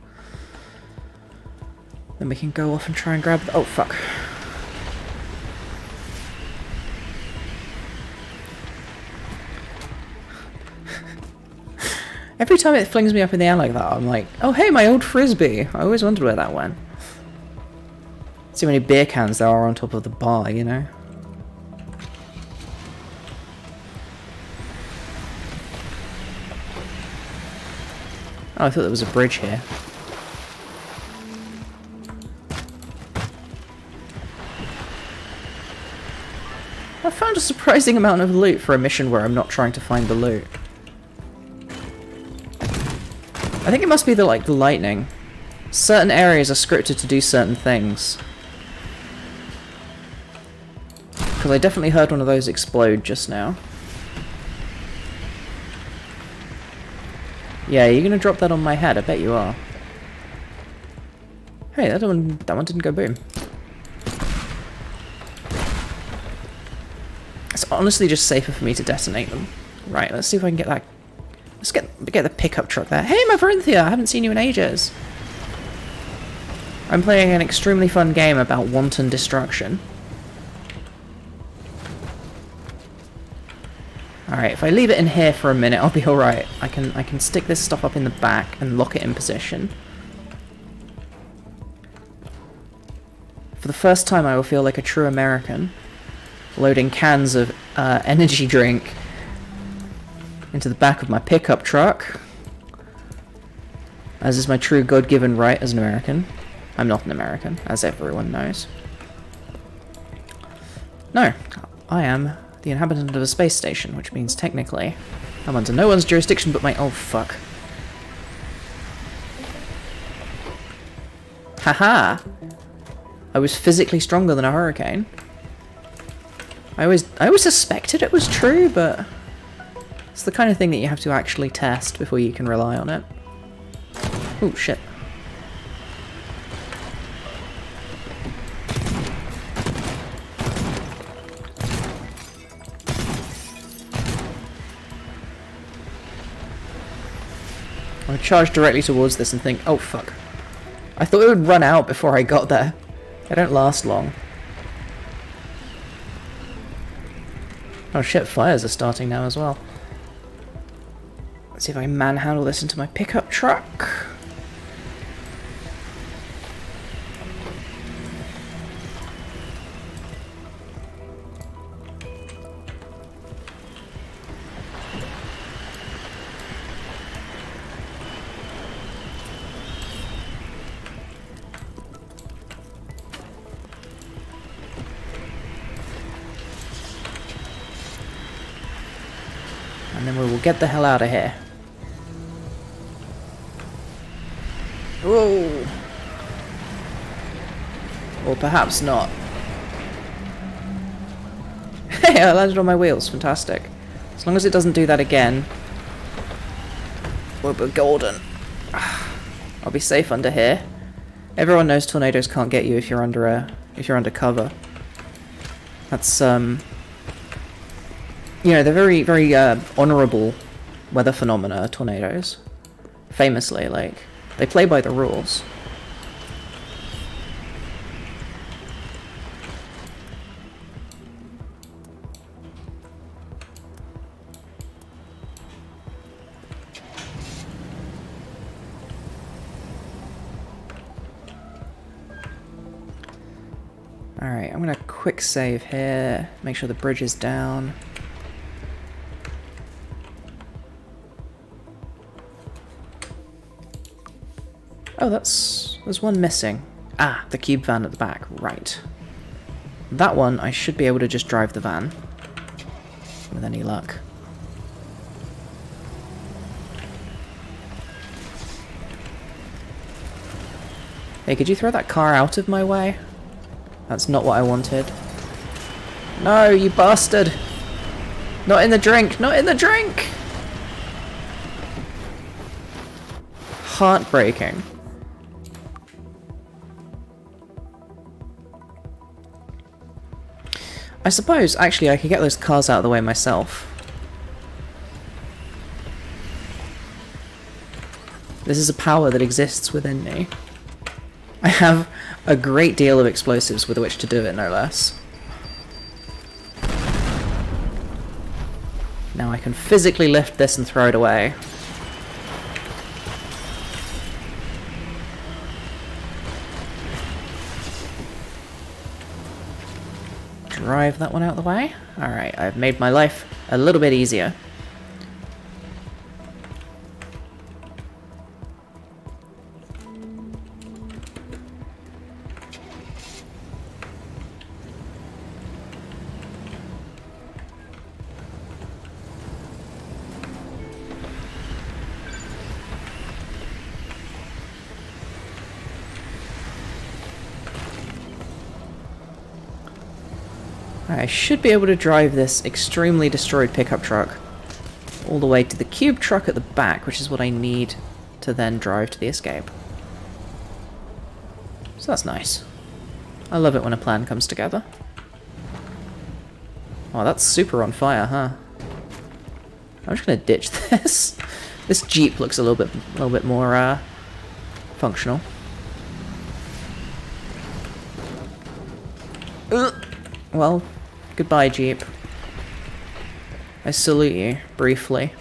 Then we can go off and try and grab the- oh fuck. Every time it flings me up in the air like that, I'm like, oh hey, my old frisbee! I always wondered where that went. See how many beer cans there are on top of the bar, you know? Oh, I thought there was a bridge here. I found a surprising amount of loot for a mission where I'm not trying to find the loot. I think it must be the like the lightning. Certain areas are scripted to do certain things. Because I definitely heard one of those explode just now. Yeah, you're gonna drop that on my head, I bet you are. Hey, that one that one didn't go boom. It's honestly just safer for me to detonate them. Right, let's see if I can get that. Let's get get the pickup truck there. Hey, my Marinthia, I haven't seen you in ages. I'm playing an extremely fun game about wanton destruction. Alright, if I leave it in here for a minute, I'll be alright. I can I can stick this stuff up in the back and lock it in position. For the first time I will feel like a true American, loading cans of uh, energy drink into the back of my pickup truck, as is my true God-given right as an American. I'm not an American, as everyone knows. No, I am the inhabitant of a space station, which means technically I'm under no one's jurisdiction but my- oh fuck. Haha! I was physically stronger than a hurricane. I always- I always suspected it was true, but it's the kind of thing that you have to actually test before you can rely on it. Oh shit. I charge directly towards this and think, oh fuck. I thought it would run out before I got there. They don't last long. Oh shit, fires are starting now as well. Let's see if I can manhandle this into my pickup truck. Get the hell out of here. Whoa! Or perhaps not. Hey, I landed on my wheels. Fantastic. As long as it doesn't do that again, we'll be golden. I'll be safe under here. Everyone knows tornadoes can't get you if you're under a if you're under cover. That's um. You know, they're very, very uh, honourable weather phenomena, tornadoes. Famously, like, they play by the rules. Alright, I'm going to quick save here, make sure the bridge is down. Oh, that's... there's one missing. Ah, the cube van at the back. Right. That one, I should be able to just drive the van. With any luck. Hey, could you throw that car out of my way? That's not what I wanted. No, you bastard! Not in the drink! Not in the drink! Heartbreaking. I suppose, actually, I could get those cars out of the way myself. This is a power that exists within me. I have a great deal of explosives with which to do it, no less. Now I can physically lift this and throw it away. Drive that one out of the way. Alright, I've made my life a little bit easier. I should be able to drive this extremely destroyed pickup truck all the way to the cube truck at the back, which is what I need to then drive to the escape. So that's nice. I love it when a plan comes together. Oh, that's super on fire, huh? I'm just gonna ditch this. This Jeep looks a little bit, a little bit more uh, functional. Ugh. Well. Goodbye, Jeep. I salute you, briefly.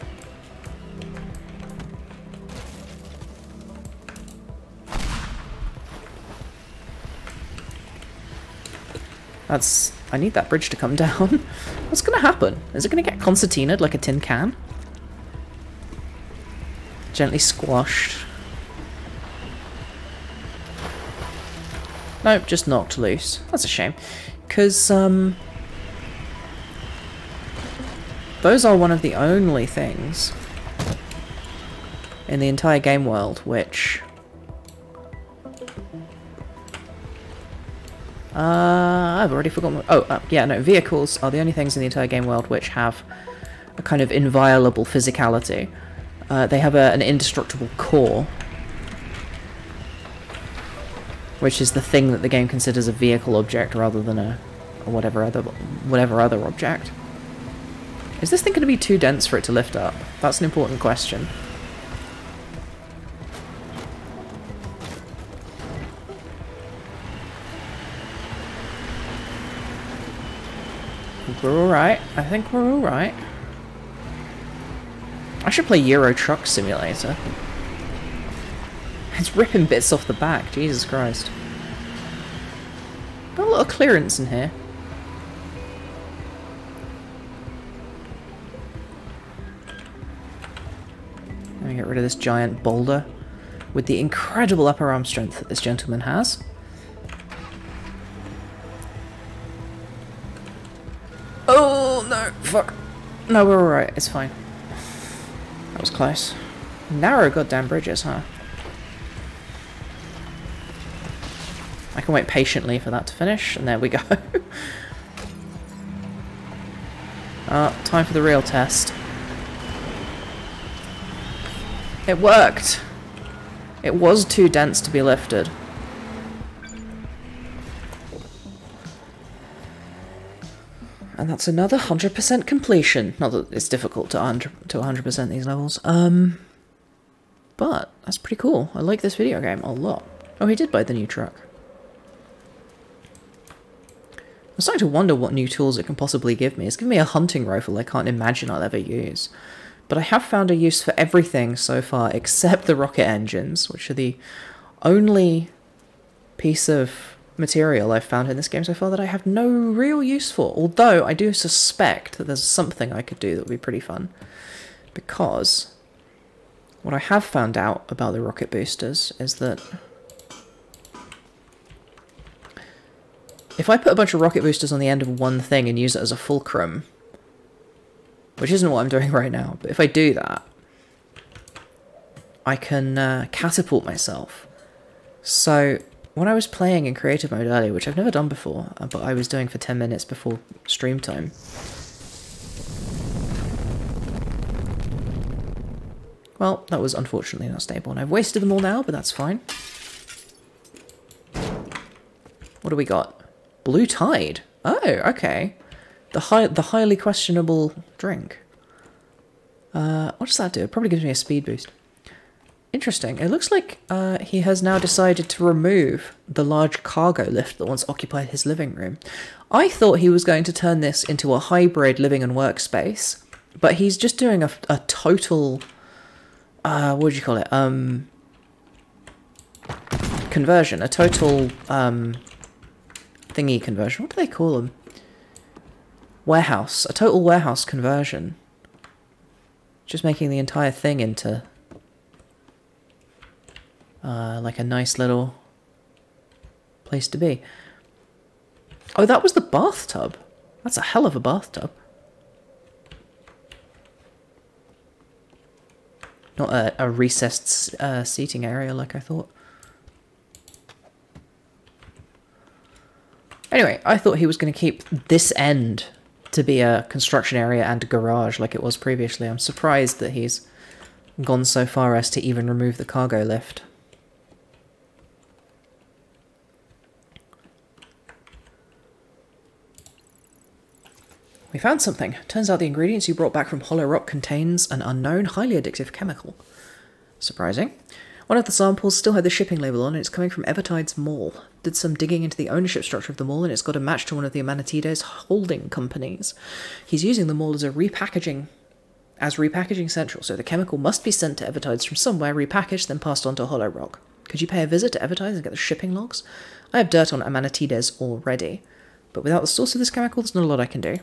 That's... I need that bridge to come down. What's gonna happen? Is it gonna get concertinaed like a tin can? Gently squashed. Nope, just knocked loose. That's a shame. Because, um... those are one of the only things in the entire game world which uh, I've already forgotten. Oh, uh, yeah, no, vehicles are the only things in the entire game world which have a kind of inviolable physicality. Uh, they have a, an indestructible core, which is the thing that the game considers a vehicle object rather than a, a whatever other whatever other object. Is this thing going to be too dense for it to lift up? That's an important question. We're alright. I think we're alright. I should play Euro Truck Simulator. It's ripping bits off the back, Jesus Christ. Got a lot of clearance in here. Get rid of this giant boulder with the incredible upper arm strength that this gentleman has. Oh no, fuck. No, we're alright, it's fine. That was close. Narrow goddamn bridges, huh? I can wait patiently for that to finish, and there we go. uh, time for the real test. It worked! It was too dense to be lifted. And that's another one hundred percent completion. Not that it's difficult to one hundred percent these levels. Um, but that's pretty cool. I like this video game a lot. Oh, he did buy the new truck. I'm starting to wonder what new tools it can possibly give me. It's given me a hunting rifle I can't imagine I'll ever use. But I have found a use for everything so far except the rocket engines, which are the only piece of material I've found in this game so far that I have no real use for. Although I do suspect that there's something I could do that would be pretty fun. Because what I have found out about the rocket boosters is that if I put a bunch of rocket boosters on the end of one thing and use it as a fulcrum, which isn't what I'm doing right now, but if I do that, I can uh, catapult myself. So when I was playing in creative mode earlier, which I've never done before, but I was doing for ten minutes before stream time, well, that was unfortunately not stable, and I've wasted them all now, but that's fine. What do we got? Blue Tide. Oh, okay. The high, the highly questionable drink. Uh, what does that do? It probably gives me a speed boost. Interesting. It looks like uh, he has now decided to remove the large cargo lift that once occupied his living room. I thought he was going to turn this into a hybrid living and workspace, but he's just doing a, a total... Uh, what do you call it? Um, conversion. A total um, thingy conversion. What do they call them? Warehouse. A total warehouse conversion. Just making the entire thing into... Uh, like a nice little place to be. Oh, that was the bathtub. That's a hell of a bathtub. Not a, a recessed uh, seating area like I thought. Anyway, I thought he was going to keep this end to be a construction area and a garage like it was previously. I'm surprised that he's gone so far as to even remove the cargo lift. We found something. Turns out the ingredients you brought back from Hollow Rock contains an unknown, highly addictive chemical. Surprising. One of the samples still had the shipping label on, and it's coming from Evertides Mall. Did some digging into the ownership structure of the mall, and it's got a match to one of the Amanatides holding companies. He's using the mall as a repackaging, as repackaging central, so the chemical must be sent to Evertides from somewhere, repackaged, then passed on to Hollow Rock. Could you pay a visit to Evertides and get the shipping logs? I have dirt on Amanatides already, but without the source of this chemical, there's not a lot I can do.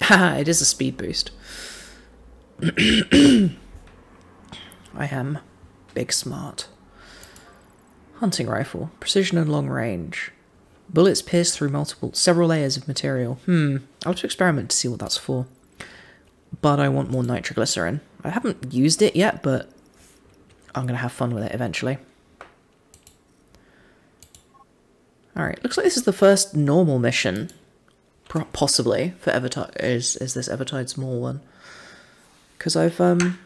Haha, it is a speed boost. I am big smart. Hunting rifle. Precision and long range. Bullets pierce through multiple, several layers of material. Hmm, I'll have to experiment to see what that's for. But I want more nitroglycerin. I haven't used it yet, but I'm going to have fun with it eventually. Alright, looks like this is the first normal mission. Possibly for Evertide is is this Evertide's Mall one, because I've um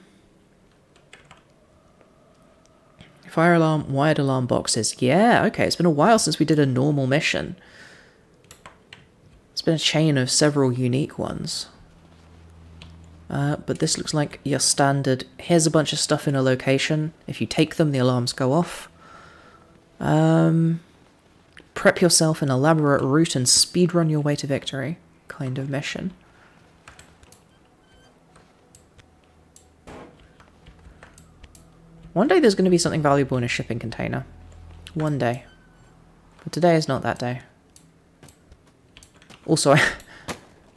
fire alarm, wired alarm boxes. Yeah, okay. It's been a while since we did a normal mission. It's been a chain of several unique ones. Uh, but this looks like your standard. Here's a bunch of stuff in a location. If you take them, the alarms go off. Um. Prep yourself an elaborate route and speedrun your way to victory kind of mission. One day there's going to be something valuable in a shipping container. One day. But today is not that day. Also, I,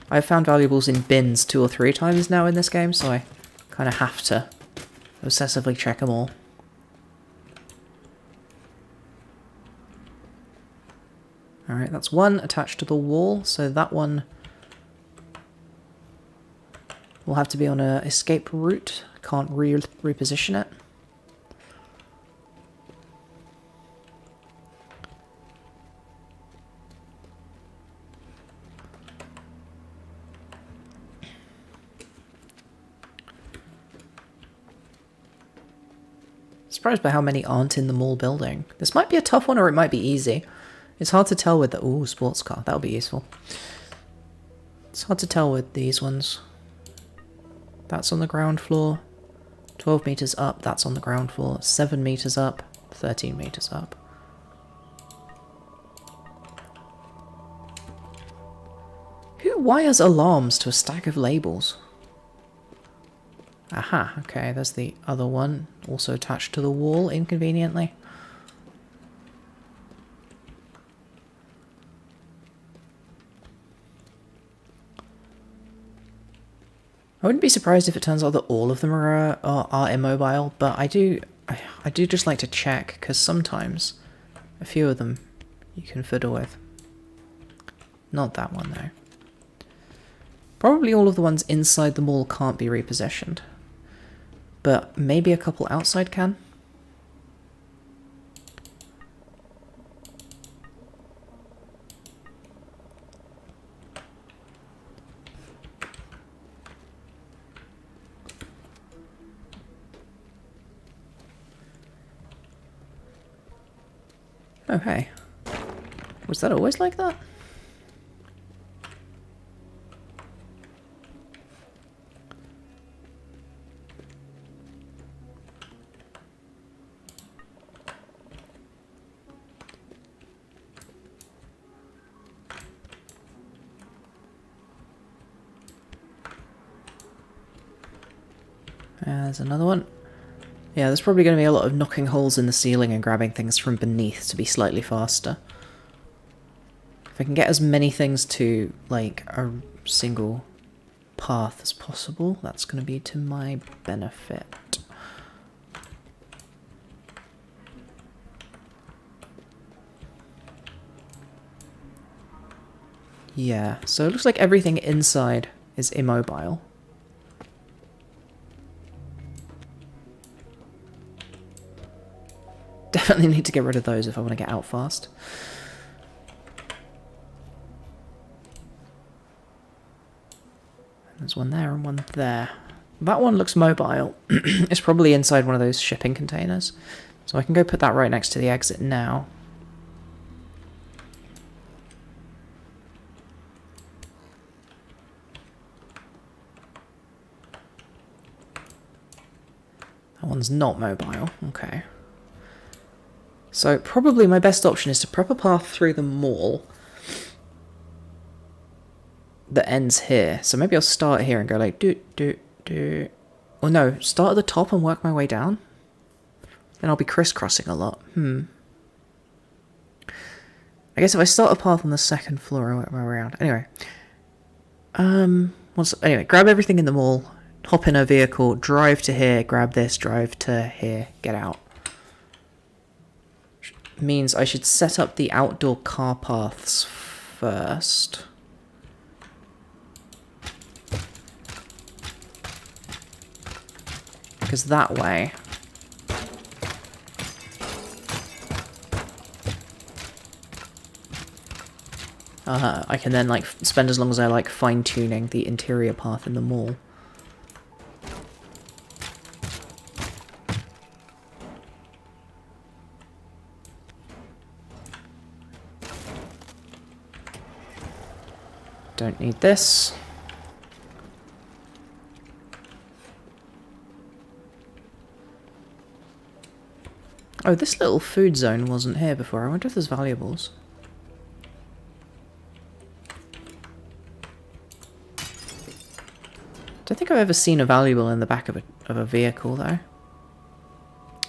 I've found valuables in bins two or three times now in this game, so I kind of have to obsessively check them all. Alright, that's one attached to the wall, so that one will have to be on a escape route. Can't re reposition it. Surprised by how many aren't in the mall building. This might be a tough one or it might be easy. It's hard to tell with the... Ooh, sports car. That'll be useful. It's hard to tell with these ones. That's on the ground floor. twelve meters up. That's on the ground floor. seven meters up. thirteen meters up. Who wires alarms to a stack of labels? Aha. Okay, there's the other one. Also attached to the wall, inconveniently. I wouldn't be surprised if it turns out that all of them are, are, are immobile, but I do I, I do just like to check, because sometimes a few of them you can fiddle with. Not that one, though. Probably all of the ones inside the mall can't be repositioned, but maybe a couple outside can. Oh, hey. Was that always like that? Uh, there's another one. Yeah, there's probably going to be a lot of knocking holes in the ceiling and grabbing things from beneath to be slightly faster. If I can get as many things to, like, a single path as possible, that's going to be to my benefit. Yeah, so it looks like everything inside is immobile. Definitely need to get rid of those if I want to get out fast. There's one there and one there. That one looks mobile. It's probably inside one of those shipping containers. So I can go put that right next to the exit now. That one's not mobile, okay. So probably my best option is to prep a path through the mall that ends here. So maybe I'll start here and go like do do do. Or no, start at the top and work my way down. Then I'll be crisscrossing a lot. Hmm. I guess if I start a path on the second floor, I work my way around. Anyway. Um. Once anyway, grab everything in the mall. Hop in a vehicle, drive to here, grab this, drive to here, get out. Which means I should set up the outdoor car paths first. Because that way... Uh, I can then like spend as long as I like fine-tuning the interior path in the mall. Don't need this. Oh, this little food zone wasn't here before. I wonder if there's valuables. Don't think I've ever seen a valuable in the back of a, of a vehicle, though.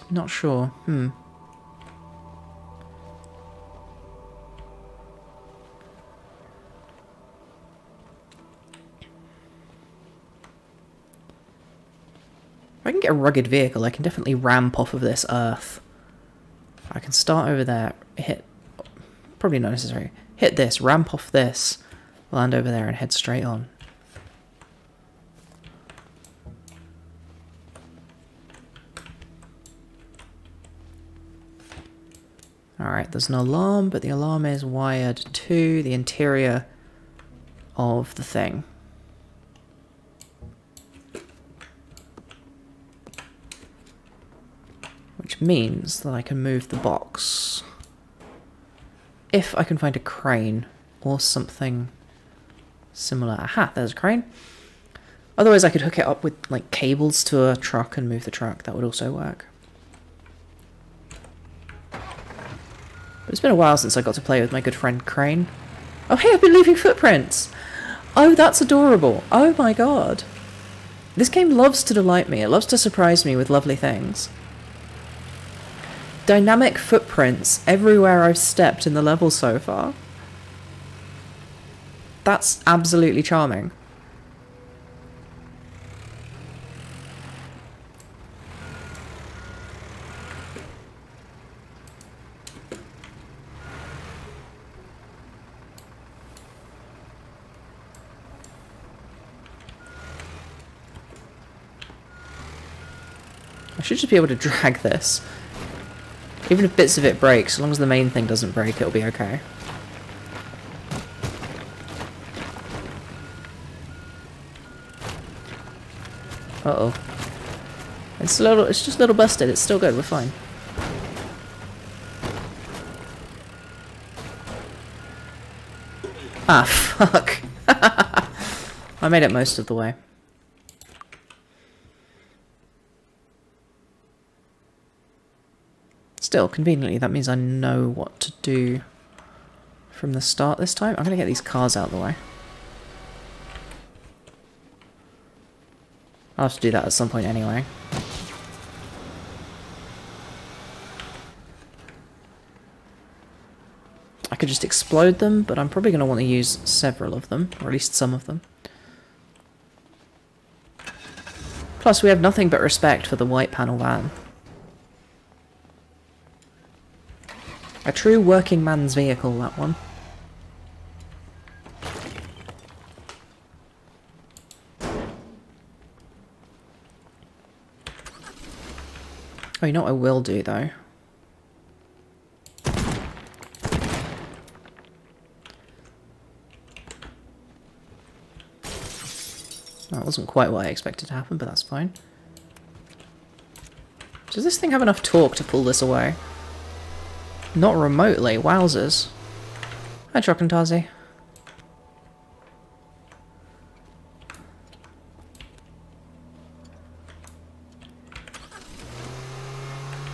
Not sure. Hmm. If I can get a rugged vehicle, I can definitely ramp off of this earth. I can start over there, hit, probably not necessary, hit this, ramp off this, land over there and head straight on. Alright, there's an alarm, but the alarm is wired to the interior of the thing. Which means that I can move the box if I can find a crane or something similar. Aha, there's a crane. Otherwise I could hook it up with like cables to a truck and move the truck. That would also work. But it's been a while since I got to play with my good friend Crane. Oh hey, I've been leaving footprints! Oh, that's adorable. Oh my god. This game loves to delight me. It loves to surprise me with lovely things. Dynamic footprints everywhere I've stepped in the level so far. That's absolutely charming. I should just be able to drag this. Even if bits of it breaks, as long as the main thing doesn't break, it'll be okay. Uh-oh. It's a little, it's just a little busted, it's still good, we're fine. Ah, fuck. I made it most of the way. Still, conveniently, that means I know what to do from the start this time. I'm going to get these cars out of the way. I'll have to do that at some point anyway. I could just explode them, but I'm probably going to want to use several of them, or at least some of them. Plus, we have nothing but respect for the white panel van. A true working man's vehicle, that one. Oh, you know what I will do, though? That wasn't quite what I expected to happen, but that's fine. Does this thing have enough torque to pull this away? Not remotely, wowzers. Hi, Trocantazi.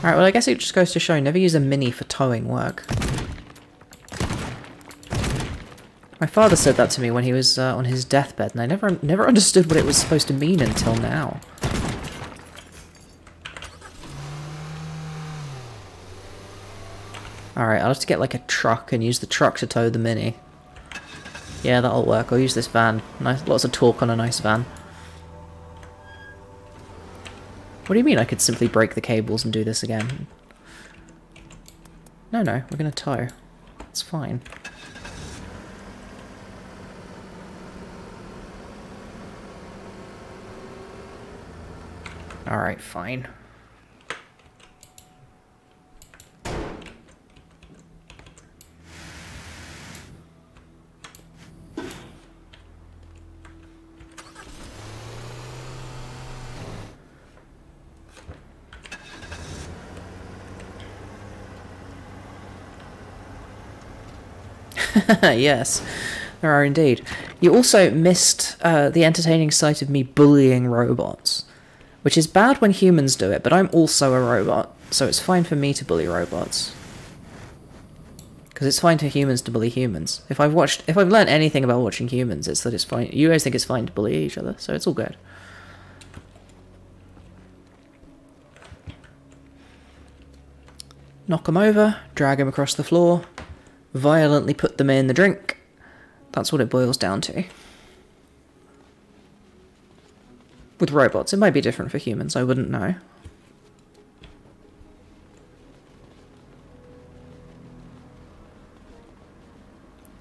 Alright, well I guess it just goes to show, never use a mini for towing work. My father said that to me when he was uh, on his deathbed, and I never never understood what it was supposed to mean until now. Alright, I'll have to get like a truck and use the truck to tow the Mini. Yeah, that'll work. I'll use this van. Nice, lots of torque on a nice van. What do you mean I could simply break the cables and do this again? No, no, we're gonna tow. It's fine. Alright, fine. Yes, there are indeed. You also missed uh, the entertaining sight of me bullying robots. Which is bad when humans do it, but I'm also a robot, so it's fine for me to bully robots. Because it's fine for humans to bully humans. If I've watched, if I've learned anything about watching humans, it's that it's fine. You guys think it's fine to bully each other, so it's all good. Knock them over, drag them across the floor, violently put them in the drink. That's what it boils down to. With robots, it might be different for humans, I wouldn't know.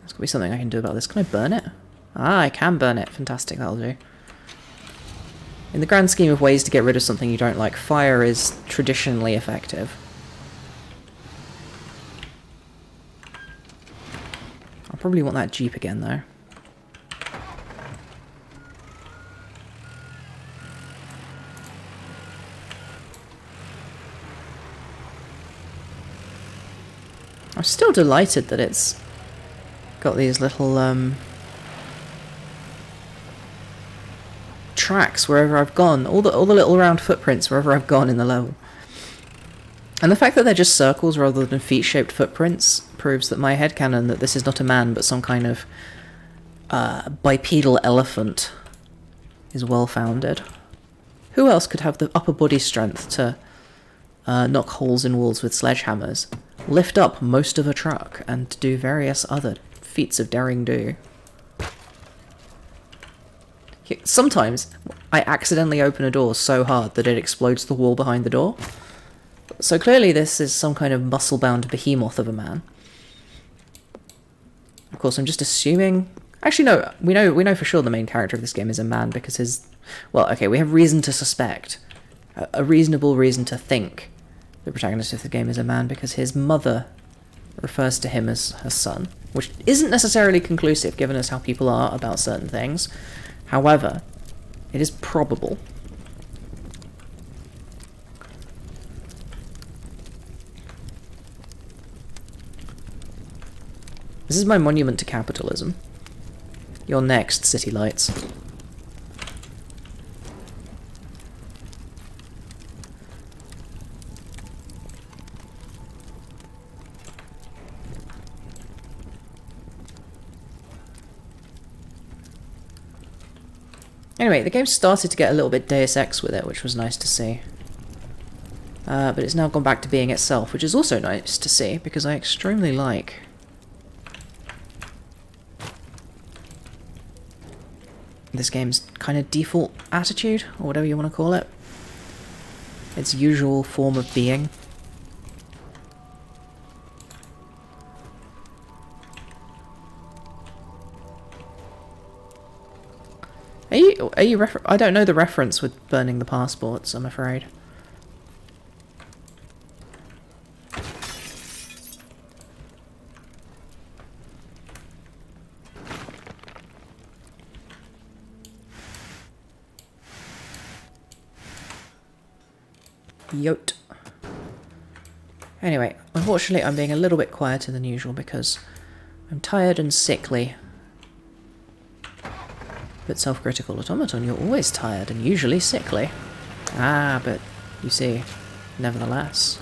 There's gotta be something I can do about this. Can I burn it? Ah, I can burn it. Fantastic, that'll do. In the grand scheme of ways to get rid of something you don't like, fire is traditionally effective. I'll probably want that Jeep again, though. I'm still delighted that it's got these little um, tracks wherever I've gone, all the all the little round footprints wherever I've gone in the level. And the fact that they're just circles rather than feet-shaped footprints proves that my headcanon that this is not a man but some kind of uh, bipedal elephant is well-founded. Who else could have the upper body strength to uh, knock holes in walls with sledgehammers? Lift up most of a truck and do various other feats of daring do. Sometimes I accidentally open a door so hard that it explodes the wall behind the door. So clearly this is some kind of muscle-bound behemoth of a man. Of course, I'm just assuming... Actually, no, we know, we know for sure the main character of this game is a man because his... Well, okay, we have reason to suspect. A, a reasonable reason to think. The protagonist of the game is a man because his mother refers to him as her son, which isn't necessarily conclusive given as how people are about certain things. However, it is probable. This is my monument to capitalism. You're next, City Lights. Anyway, the game started to get a little bit Deus Ex with it, which was nice to see. Uh, but it's now gone back to being itself, which is also nice to see, because I extremely like... this game's kind of default attitude, or whatever you want to call it. Its usual form of being. Are you, are you refer- I don't know the reference with burning the passports, I'm afraid. Yote. Anyway, unfortunately I'm being a little bit quieter than usual because I'm tired and sickly. But Self-Critical Automaton, you're always tired and usually sickly. Ah, but you see, nevertheless.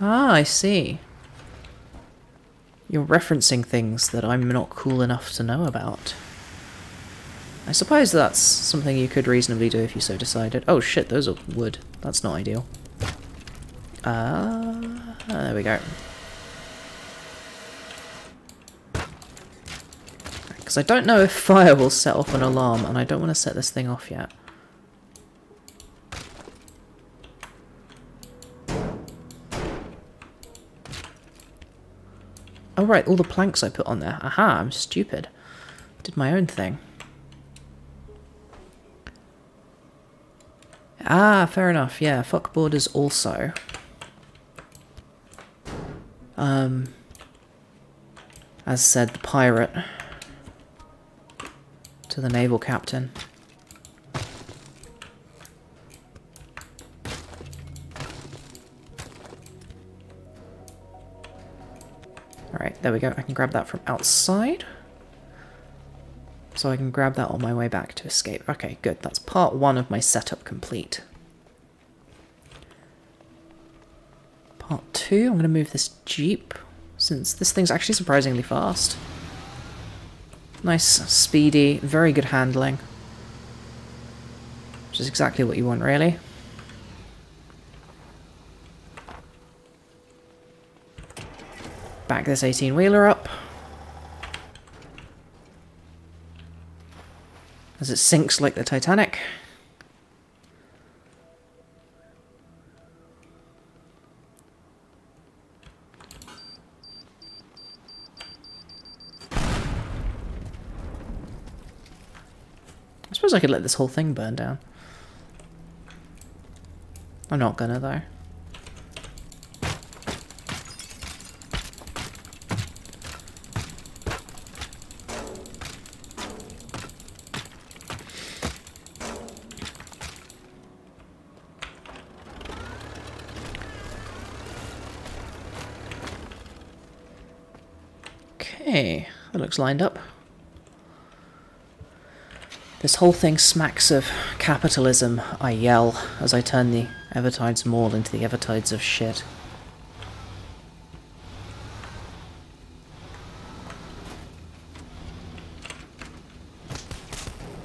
Ah, I see. You're referencing things that I'm not cool enough to know about. I suppose that's something you could reasonably do if you so decided. Oh shit, those are wood. That's not ideal. Ah, uh, there we go. Because I don't know if fire will set off an alarm, and I don't want to set this thing off yet. Oh right, all the planks I put on there. Aha, I'm stupid. Did my own thing. Ah, fair enough, yeah, fuck borders also. Um, as said, the pirate to the naval captain. Alright, there we go, I can grab that from outside. So I can grab that on my way back to escape. Okay, good. That's part one of my setup complete. Part two, I'm going to move this Jeep, since this thing's actually surprisingly fast. Nice, speedy, very good handling. Which is exactly what you want, really. Back this eighteen-wheeler up. As it sinks like the Titanic. I suppose I could let this whole thing burn down. I'm not gonna though. Hey, that looks lined up. This whole thing smacks of capitalism, I yell, as I turn the Evertides Mall into the Evertides of shit.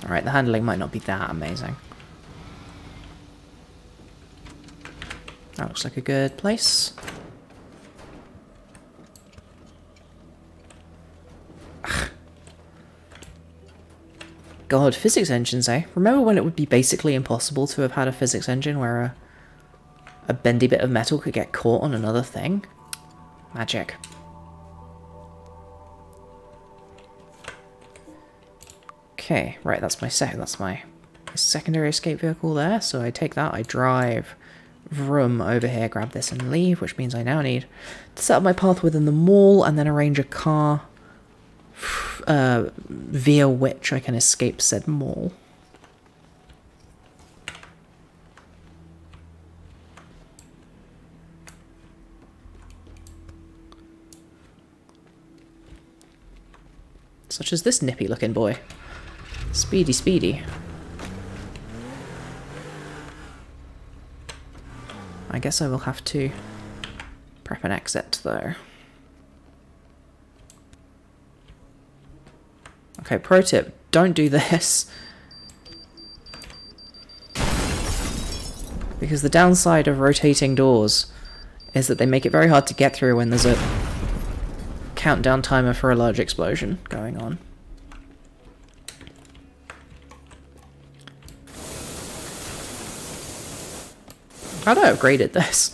Alright, the handling might not be that amazing. That looks like a good place. God, physics engines, eh? Remember when it would be basically impossible to have had a physics engine where a, a bendy bit of metal could get caught on another thing? Magic. Okay, right, that's my second, that's my secondary escape vehicle there, so I take that, I drive vroom over here, grab this and leave, which means I now need to set up my path within the mall and then arrange a car Uh, via which I can escape said mall. Such as this nippy looking boy. Speedy, speedy. I guess I will have to prep an exit though. Okay, pro tip, don't do this. Because the downside of rotating doors is that they make it very hard to get through when there's a countdown timer for a large explosion going on. How do I upgrade this?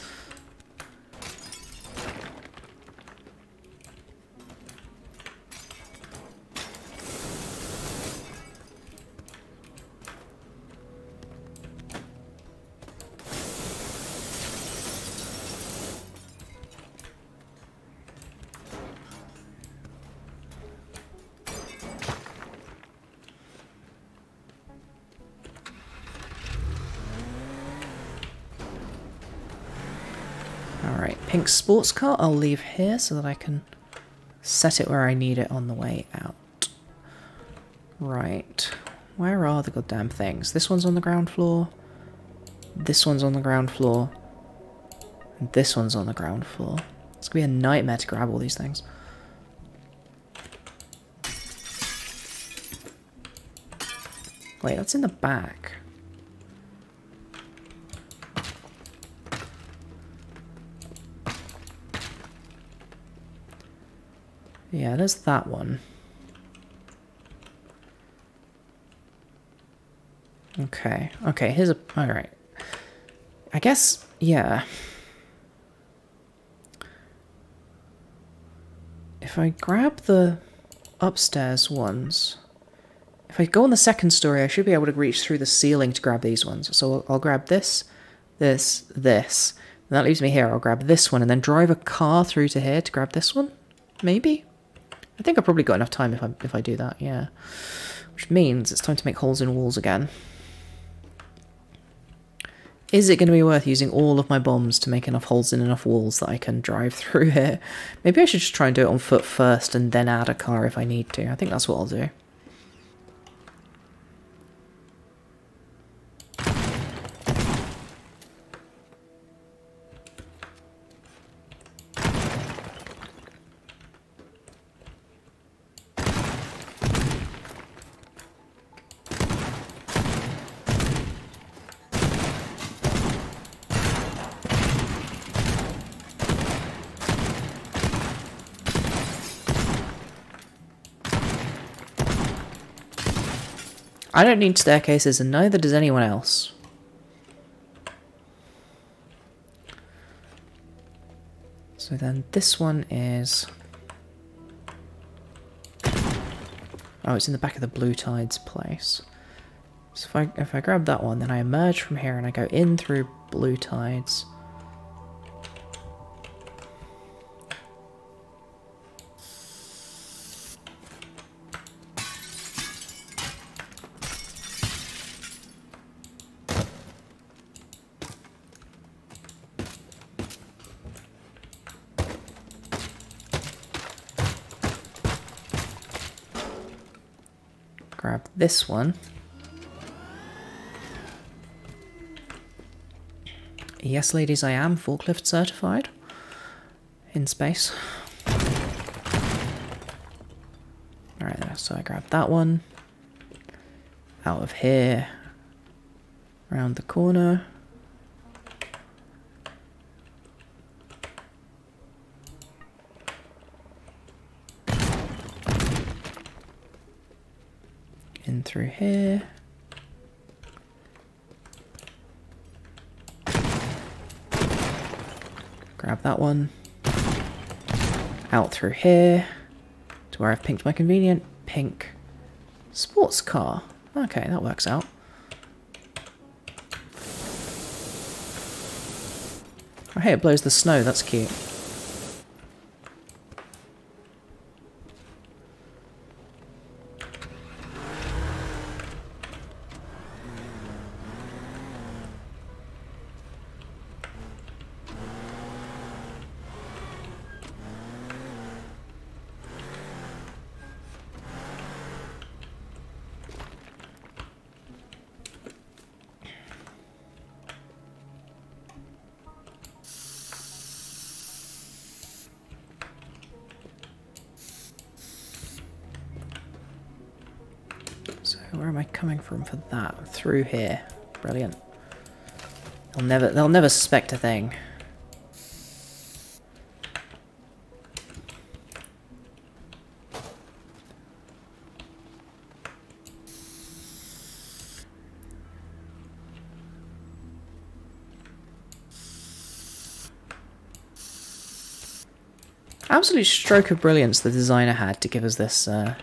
Pink sports car I'll leave here so that I can set it where I need it on the way out. Right, where are the goddamn things? This one's on the ground floor, this one's on the ground floor, and this one's on the ground floor. It's gonna be a nightmare to grab all these things. Wait, that's in the back. Yeah, there's that one. Okay, okay, here's a... Alright. I guess, yeah. If I grab the upstairs ones... If I go on the second story, I should be able to reach through the ceiling to grab these ones. So I'll, I'll grab this, this, this. And that leaves me here. I'll grab this one and then drive a car through to here to grab this one? Maybe? I think I've probably got enough time if I, if I do that, yeah. Which means it's time to make holes in walls again. Is it going to be worth using all of my bombs to make enough holes in enough walls that I can drive through here? Maybe I should just try and do it on foot first and then add a car if I need to. I think that's what I'll do. I don't need staircases, and neither does anyone else. So then this one is... Oh, it's in the back of the Blue Tide's place. So if I, if I grab that one, then I emerge from here and I go in through Blue Tide's. Grab this one. Yes, ladies, I am forklift certified in space. Alright, so I grab that one. Out of here. Around the corner. Through here. Grab that one. Out through here. To where I've pinked my convenient pink sports car. Okay, that works out. Oh, hey, it blows the snow. That's cute. where am I coming from for that? Through here. Brilliant. They'll never, they'll never suspect a thing. Absolute stroke of brilliance the designer had to give us this uh,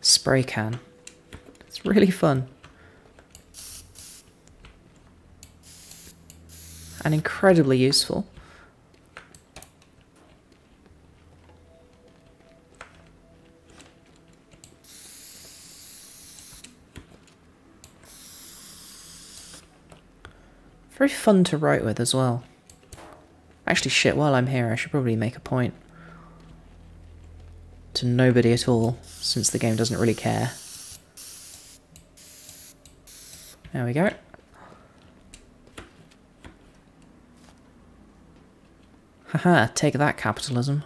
spray can. It's really fun. And incredibly useful. Very fun to write with as well. Actually, shit, while I'm here, I should probably make a point to nobody at all, since the game doesn't really care. There we go. Haha, take that, capitalism.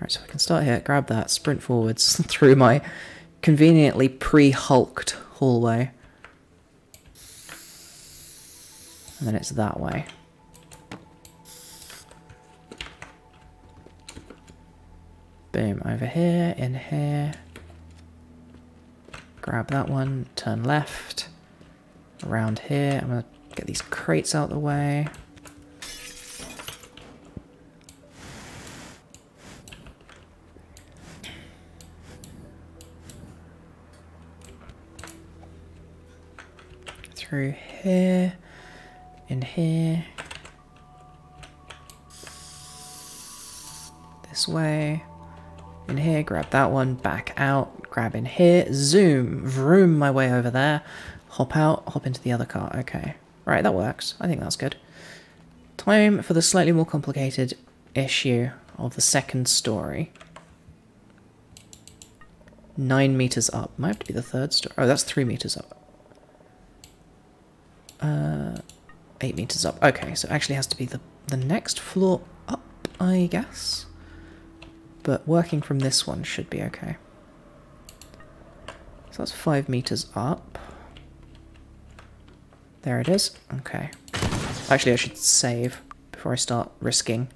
Right, so I can start here, grab that, sprint forwards through my conveniently pre-hulked hallway. And then it's that way. Boom, over here, in here. Grab that one, turn left. Around here, I'm gonna get these crates out of the way. Through here. In here, this way, in here, grab that one, back out, grab in here, zoom, vroom my way over there, hop out, hop into the other car, okay. Right, that works, I think that's good. Time for the slightly more complicated issue of the second story. Nine meters up, might have to be the third story, oh that's three meters up. Uh... Eight meters up. Okay, so it actually has to be the, the next floor up, I guess. But working from this one should be okay. So that's five meters up. There it is. Okay. Actually, I should save before I start risking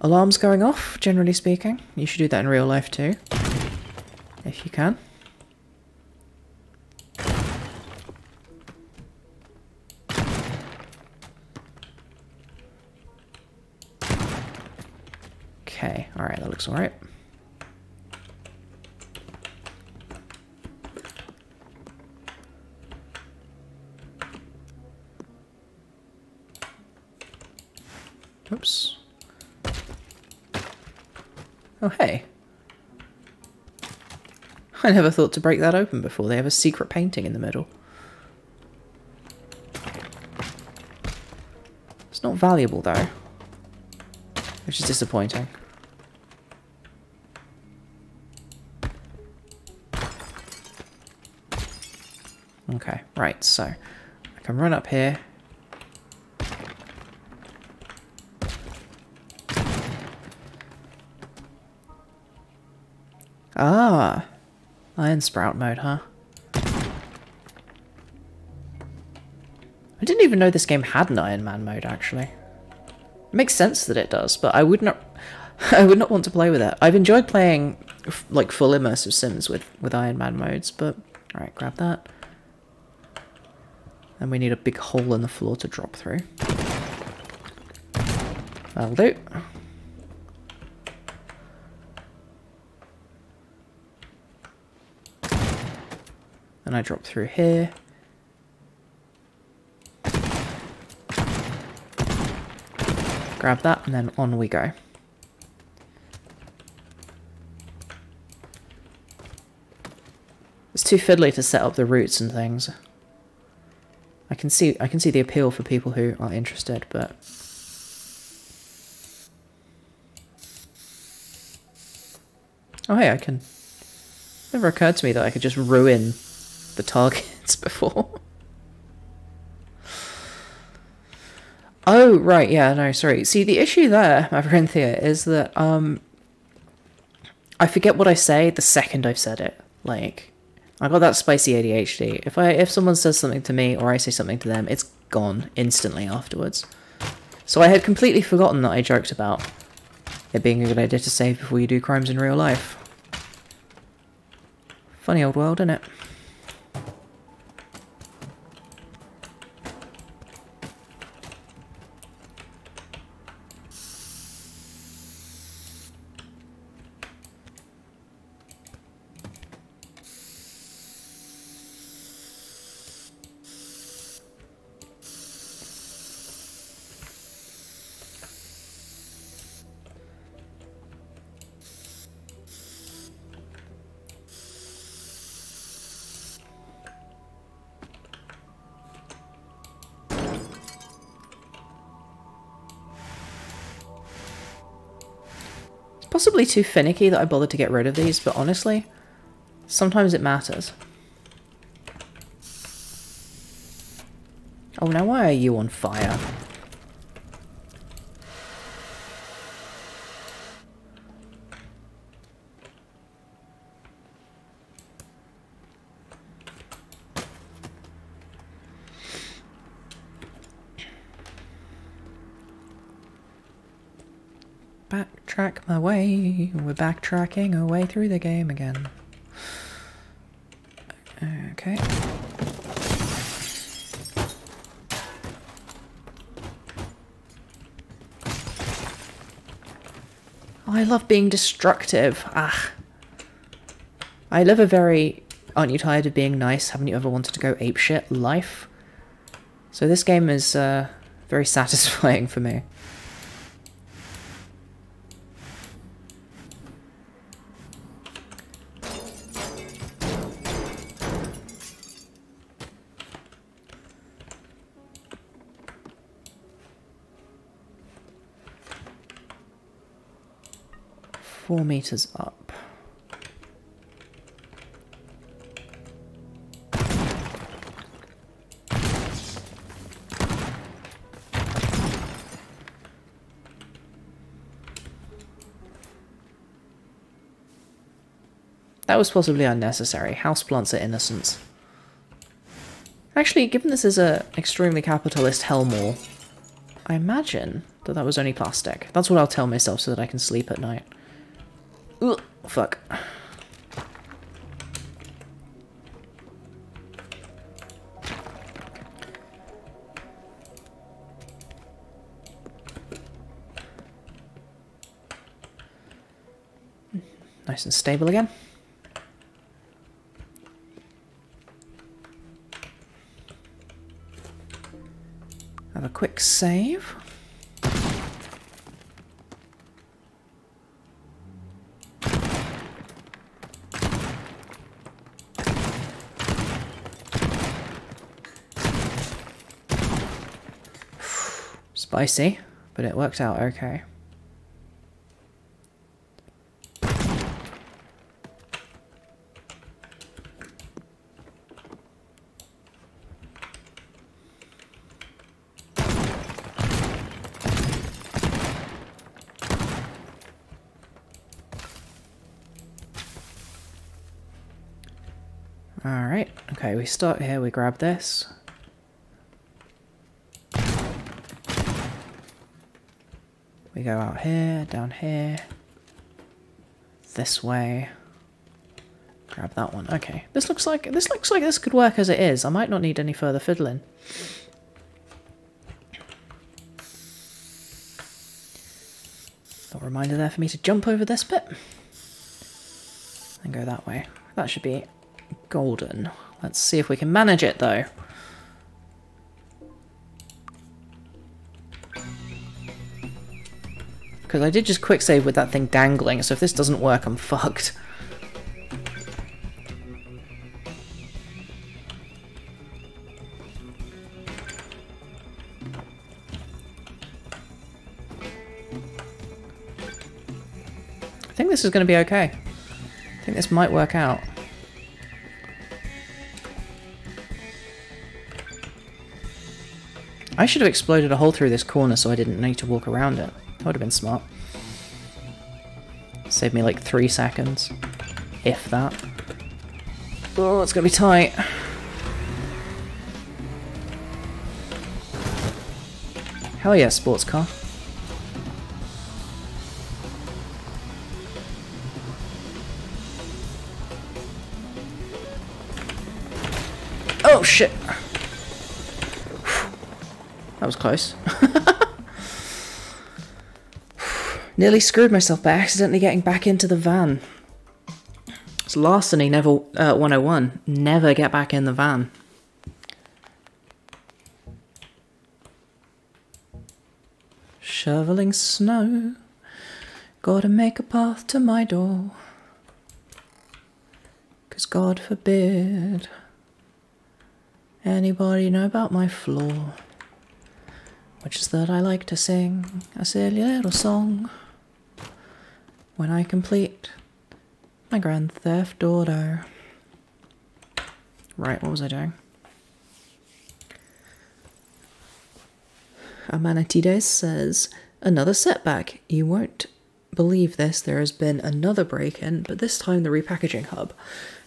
alarms going off, generally speaking. You should do that in real life too, if you can. Okay, alright, that looks alright. Oops. Oh, hey. I never thought to break that open before. They have a secret painting in the middle. It's not valuable, though, which is disappointing. Okay, right, so I can run up here. Ah, iron sprout mode, huh? I didn't even know this game had an Iron Man mode, actually. It makes sense that it does, but I would not, I would not want to play with it. I've enjoyed playing like full immersive sims with, with Iron Man modes, but all right, grab that. And we need a big hole in the floor to drop through. That'll do. And I drop through here. Grab that, and then on we go. It's too fiddly to set up the routes and things. I can see I can see the appeal for people who are interested, but oh hey, I can. It never occurred to me that I could just ruin the targets before. Oh, Oh, right, yeah, no, sorry. See, the issue there, Marinthia, is that um, I forget what I say the second I've said it. Like, I got that spicy A D H D. If I if someone says something to me or I say something to them, it's gone instantly afterwards. So I had completely forgotten that I joked about it being a good idea to save before you do crimes in real life. Funny old world, isn't it? Possibly too finicky that I bothered to get rid of these, but honestly, sometimes it matters. Oh, now why are you on fire? Backtrack my way. We're backtracking our way through the game again. Okay. Oh, I love being destructive. Ah. I live a very aren't you tired of being nice? Haven't you ever wanted to go apeshit life? So this game is uh, very satisfying for me. Four meters up. That was possibly unnecessary. Houseplants are innocents. Actually, given this is an extremely capitalist hellmore, I imagine that that was only plastic. That's what I'll tell myself so that I can sleep at night. Ugh, fuck. Nice and stable again. Have a quick save. Spicy, but it worked out okay. All right, okay, we start here, we grab this. We go out here, down here, this way, grab that one. Okay, this looks like this looks like this could work as it is. I might not need any further fiddling. Little reminder there for me to jump over this bit and go that way. That should be golden. Let's see if we can manage it though. Because I did just quick save with that thing dangling, so if this doesn't work, I'm fucked. I think this is going to be okay. I think this might work out. I should have exploded a hole through this corner so I didn't need to walk around it. That would have been smart. Saved me like three seconds. If that. Oh, it's gonna be tight. Hell yeah, sports car. Oh shit! That was close. Nearly screwed myself by accidentally getting back into the van. It's larceny never uh, one oh one. Never get back in the van. Shoveling snow. Gotta make a path to my door. 'Cause God forbid anybody know about my flaw, which is that I like to sing a silly little song when I complete my grand theft auto. Right, what was I doing? Amanatides says, another setback. You won't believe this, there has been another break-in, but this time the repackaging hub.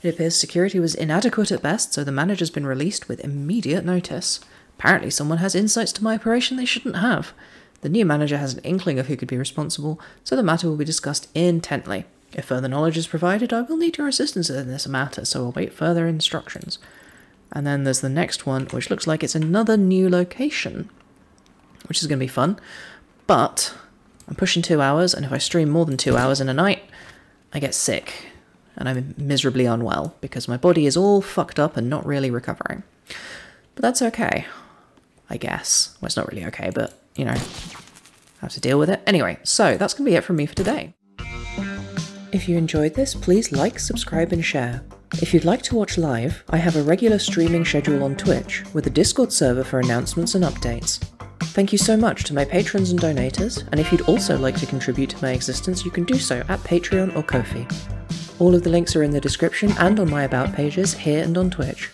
It appears security was inadequate at best, so the manager's been released with immediate notice. Apparently someone has insights to my operation they shouldn't have. The new manager has an inkling of who could be responsible, so the matter will be discussed intently. If further knowledge is provided, I will need your assistance in this matter, so await further instructions. And then there's the next one, which looks like it's another new location, which is going to be fun. But I'm pushing two hours, and if I stream more than two hours in a night, I get sick, and I'm miserably unwell, because my body is all fucked up and not really recovering. But that's okay. I guess. Well, it's not really okay, but, you know, I have to deal with it. Anyway, so that's going to be it from me for today. If you enjoyed this, please like, subscribe, and share. If you'd like to watch live, I have a regular streaming schedule on Twitch, with a Discord server for announcements and updates. Thank you so much to my patrons and donators, and if you'd also like to contribute to my existence, you can do so at Patreon or Ko-fi. All of the links are in the description and on my About pages, here and on Twitch.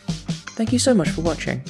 Thank you so much for watching.